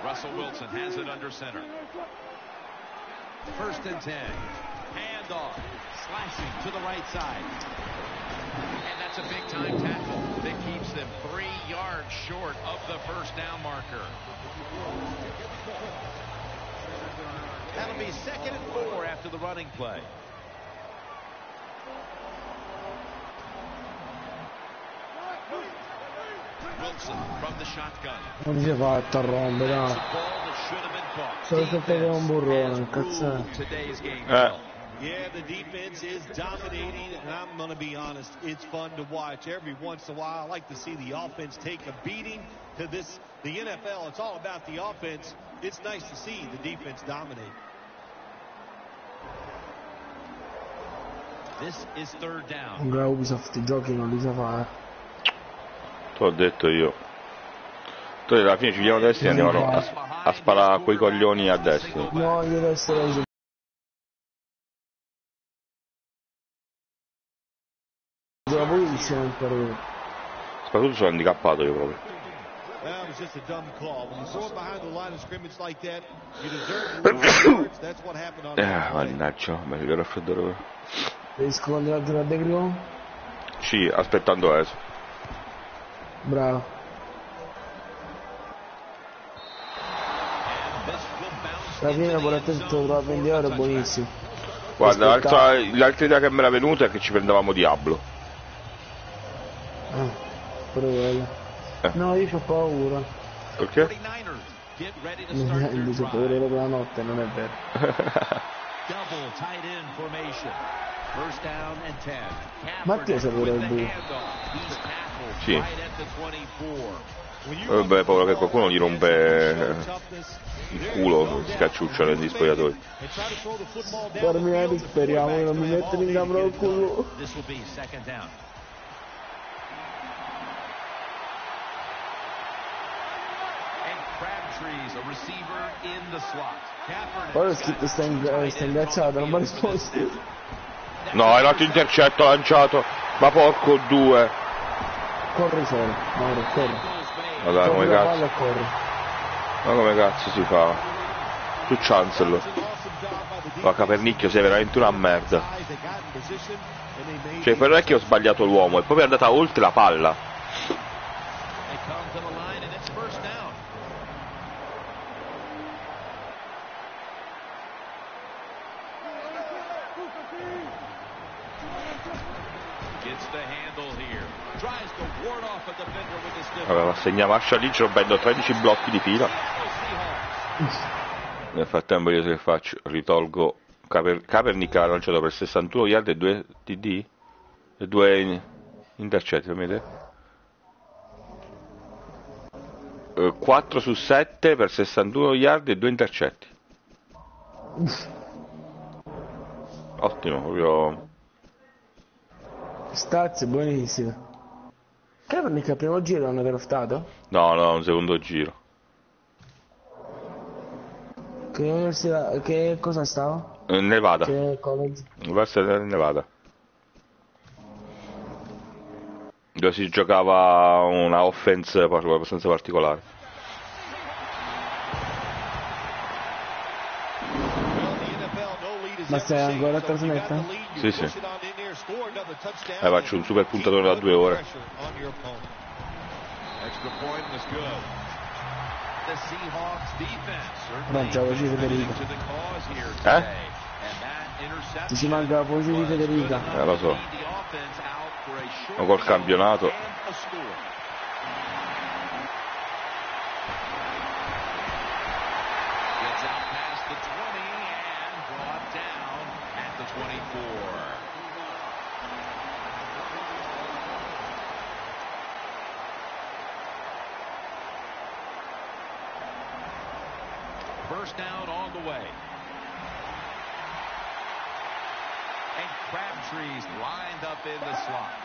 Russell Wilson has it under center. First and ten. Handoff. Slashing to the right side. And that's a big-time tackle that keeps them three yards short of the first down marker. That'll be second and four after the running play. Wilson from the shotgun. Non si è fatta rompere, no. Solo se prendeva un burrone, cazzo. Eh. Yeah, the defense is dominating, and I'm going to be honest, it's fun to watch. Every once in a while, I like to see the offense take a beating to this. The N F L, it's all about the offense. It's nice to see the defense dominate. This is third down. La Ubisoft I giochi non li sa fare. Te l'ho detto io. Poi alla fine ci vediamo a destra e andiamo a, a, a sparare quei coglioni a destra. No, io adesso soprattutto sono handicappato io proprio. Eh, mannaggia, mi arriva il raffreddore ora. Riesco a andare a Degrio? Sì, aspettando eso. Bravo. La prima volta che ho provato a vendere è buonissimo. Guarda, l'altra, l'altra idea che mi era venuta è che ci prendevamo Diablo. Ah, pure eh. No, io ho paura. Perché? Mi dice paura per la notte, non è vero. Mattia sa pure il buio. Sì. Vabbè, paura che qualcuno gli rompe il culo, scacciuccia negli spogliatoi. Guarda, speriamo che non mi mettano in gamba il culo. Ora ho scritto sta ingacciato, non mi ha risposto. No, è nato intercetto lanciato, ma porco due. Corri solo, Mauro, corri. Vabbè, corri come cazzo. Corri. Ma come cazzo si fa? Tu Chancellor. Ma Capernicchio sei veramente una merda. Cioè, per vecchio ho sbagliato l'uomo e poi è andata oltre la palla. Allora segna Marsha Lynch, rompendo tredici blocchi di fila. Nel frattempo io che faccio? Ritolgo Kaeper Kaepernick, ha lanciato per sessantuno yard e due T D e due intercetti, vedete? Eh, quattro su sette per sessantuno yard e due intercetti. Ottimo, proprio. Stazio buonissimo. Kaepernick al primo giro l'hanno draftato? No, no, un secondo giro. Che, che cosa stavo? Nevada. Che college? Università del Nevada. Dove si giocava una offense abbastanza particolare. Ma sei ancora trasmetta? Sì, sì. eh, faccio un super puntatore da due ore. Mangiamoci Federica. Eh? Ti si manca la voce di Federica. Eh, lo so. Ma col campionato. First down on the way. And Crabtree's lined up in the slot.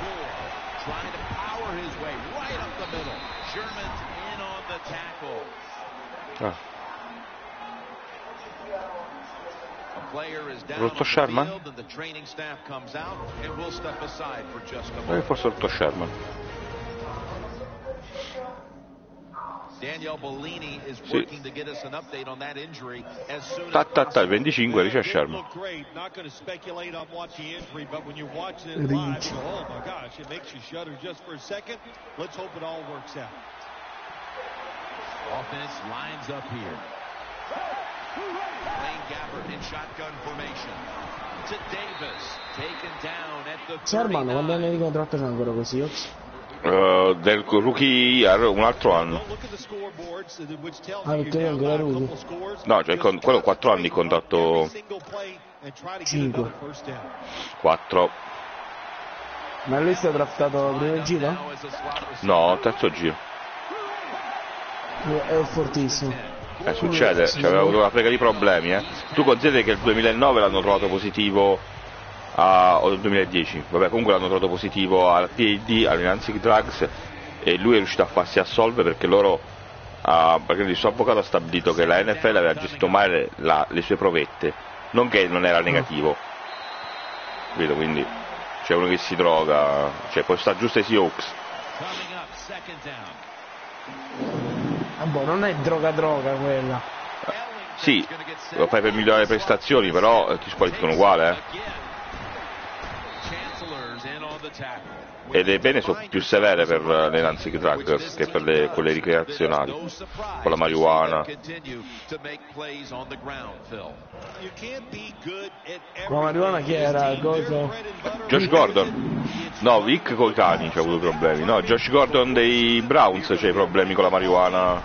Moore trying to power his way right up the middle. Sherman's in on the tackle. Ah. A player is down on the field and the training staff comes out and will step aside for just a moment. Forse Rotto Sherman. Daniel Bellini is working to get us an update on that injury as soon as possible. venticinque dice a Sherman. Not going to speculate on what the injury, but when you watch it live, oh my gosh, it makes you shudder just for a second. Let's hope it all works out. Offense lines up here. Playing Gabbard in shotgun formation. To Davis, taken down at the Sherman, quando ne ricontratto sono ancora così. Uh, del rookie un altro anno, ah, no, cioè con, quello quattro anni contatto cinque quattro. Ma lui è stato draftato al primo giro? No, terzo giro. È fortissimo, eh, succede, cioè, aveva avuto una frega di problemi, eh. Tu consideri che il duemilanove l'hanno trovato positivo a, o duemiladieci, vabbè, comunque l'hanno trovato positivo al P A D, all'Enhancing Drugs, e lui è riuscito a farsi assolvere perché loro, uh, perché il suo avvocato ha stabilito che la N F L aveva gestito male la, le sue provette, non che non era negativo, capito? Quindi c'è, cioè, uno che si droga, cioè può stare giusto ai Seahawks. Ah, boh, non è droga droga quella. Sì, lo fai per migliorare le prestazioni, però eh, ti squalificano uguale, eh. E le pene sono più severe per le Nancy Drugs che per le, quelle ricreazionali, con la marijuana. Con la marijuana chi era? Cosa? Josh Gordon. No, Vic coi cani c'ha avuto problemi. No, Josh Gordon dei Browns c'ha i problemi con la marijuana.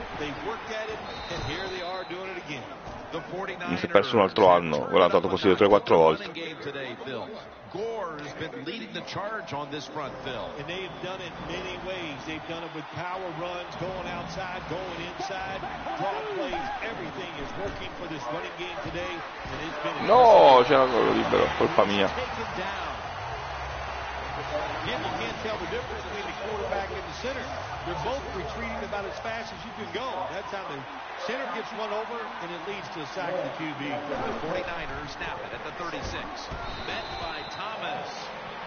Non si è perso un altro anno, l'ha andato così tre quattro volte. Gore has been leading the charge on this front, Phil. And they've done it many ways. They've done it with power runs, going outside, going inside, broad plays. Everything is working for this running game today. And it's been no, c'era quello libero, colpa mia. Again, you can't tell the difference between the quarterback and the center. They're both retreating about as fast as you can go. That's how the center gets one over, and it leads to a sack of the Q B. The forty-niners snap it at the thirty-six. Met by Thomas.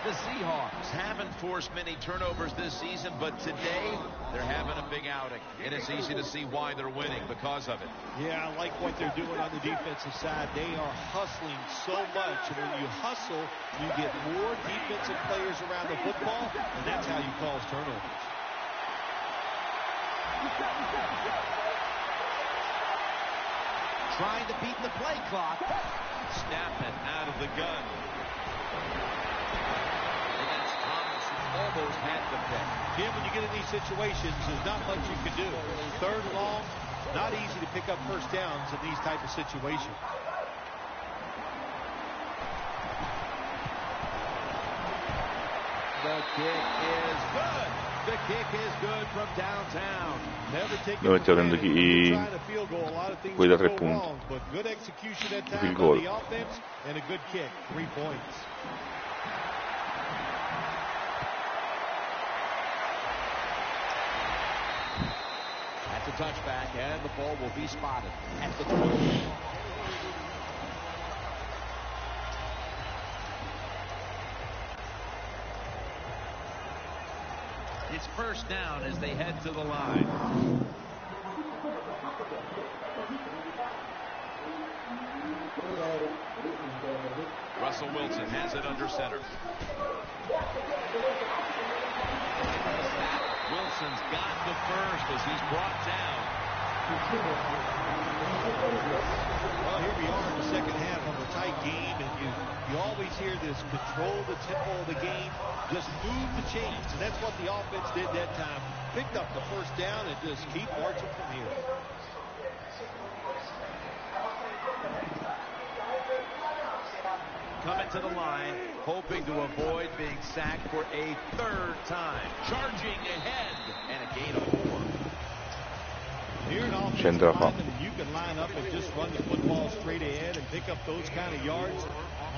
The Seahawks haven't forced many turnovers this season, but today they're having a big outing. And it's easy to see why they're winning because of it. Yeah, I like what they're doing on the defensive side. They are hustling so much. And when you hustle, you get more defensive players around the football, and that's how you cause turnovers. Trying to beat the play clock. Snap it out of the gun. Almost had the pick. Jim, when you get in these situations, there's not much you can do. Third and long, not easy to pick up first downs in these type of situations. The kick is good. The kick is good from downtown. Never take it for granted. Trying to field goal, a lot of things go wrong, but good execution at time on the offense and a good kick, three points. The touchback and the ball will be spotted at the twenty. It's first down as they head to the line. Russell Wilson has it under center. Wilson's got the first as he's brought down. Well, here we are in the second half of a tight game, and you, you always hear this, control the tempo of the game, just move the chains, and that's what the offense did that time. Picked up the first down and just keep marching from here. Coming to the line, hoping to avoid being sacked for a third time. Charging ahead and a gain of four. Here in offensive line, you can line up and just run the football straight ahead and pick up those kind of yards.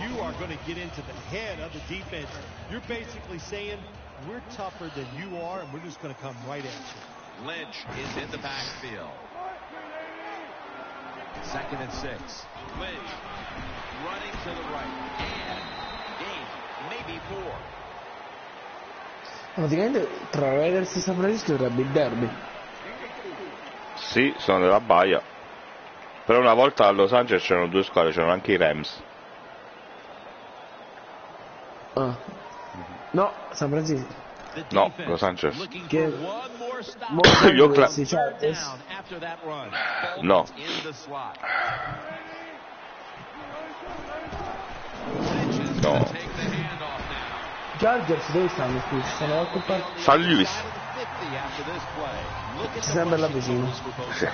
You are going to get into the head of the defense. You're basically saying, we're tougher than you are, and we're just going to come right at you. Lynch is in the backfield. Second and six. Lynch running to the right. And game, maybe four. Praticamente tra Raiders e San Francisco sarebbe il derby. Sì, sono della baia. Però una volta a Los Angeles c'erano due squadre, c'erano anche i Rams. Ah. No, San Francisco. No, Los Angeles. Che... Io cla... No. No. Giorgia dove stanno qui? Sono occupati. San Luis. Ci sembra la vicina. Sì.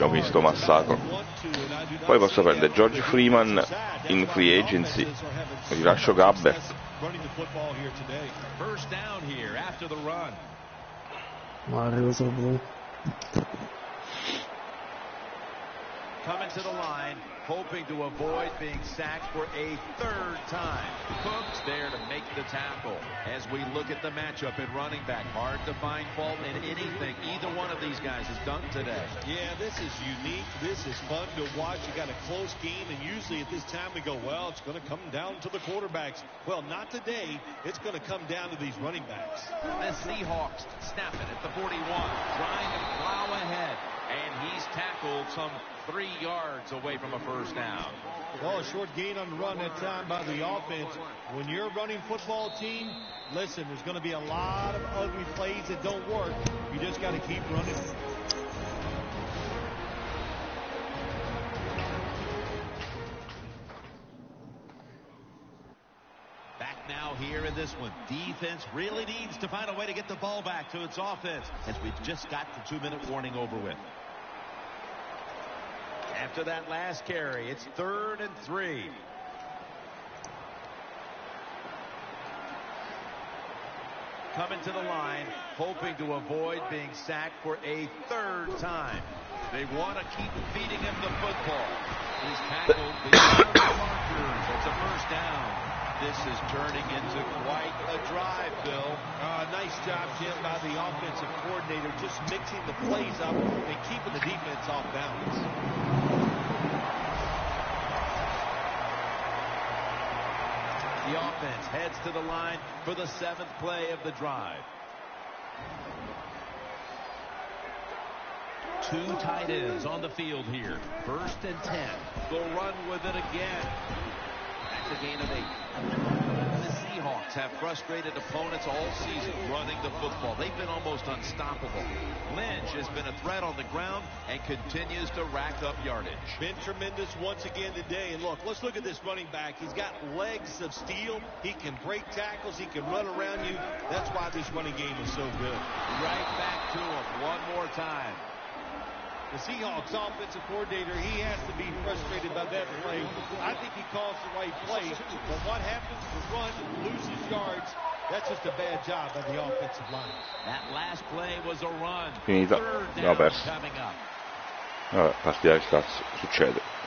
Ho visto massacro. Poi posso prendere George Freeman in free agency. Rilascio Gabbert. Ma arrivo solo lui. Coming to the line, hoping to avoid being sacked for a third time. Cook's there to make the tackle. As we look at the matchup at running back, hard to find fault in anything either one of these guys has done today. Yeah, this is unique. This is fun to watch. You got a close game, and usually at this time we go, well, it's going to come down to the quarterbacks. Well, not today. It's going to come down to these running backs. The Seahawks snap it at the forty-one, trying to plow ahead. And he's tackled some three yards away from a first down. Well, a short gain on the run that time by the offense. When you're a running football team, listen, there's going to be a lot of ugly plays that don't work. You just got to keep running. Now here in this one, defense really needs to find a way to get the ball back to its offense, as we've just got the two-minute warning over with. After that last carry, it's third and three. Coming to the line, hoping to avoid being sacked for a third time. They want to keep feeding him the football. He's tackled the markers. It's a first down. This is turning into quite a drive, Bill. Uh, nice job, Jim, by the offensive coordinator, just mixing the plays up and keeping the defense off balance. The offense heads to the line for the seventh play of the drive. Two tight ends on the field here. First and ten. They'll run with it again. That's a gain of eight. The Seahawks have frustrated opponents all season running the football. They've been almost unstoppable. Lynch has been a threat on the ground and continues to rack up yardage. Been tremendous once again today. And look, let's look at this running back. He's got legs of steel. He can break tackles. He can run around you. That's why this running game is so good. Right back to him one more time. The Seahawks offensive coordinator, he has to be frustrated by that play. I think he calls the right play, but what happens to run loses yards. That's just a bad job by the offensive line. That last play was a run. Finita. No, perso. Vabbè, partita del cazzo, succede.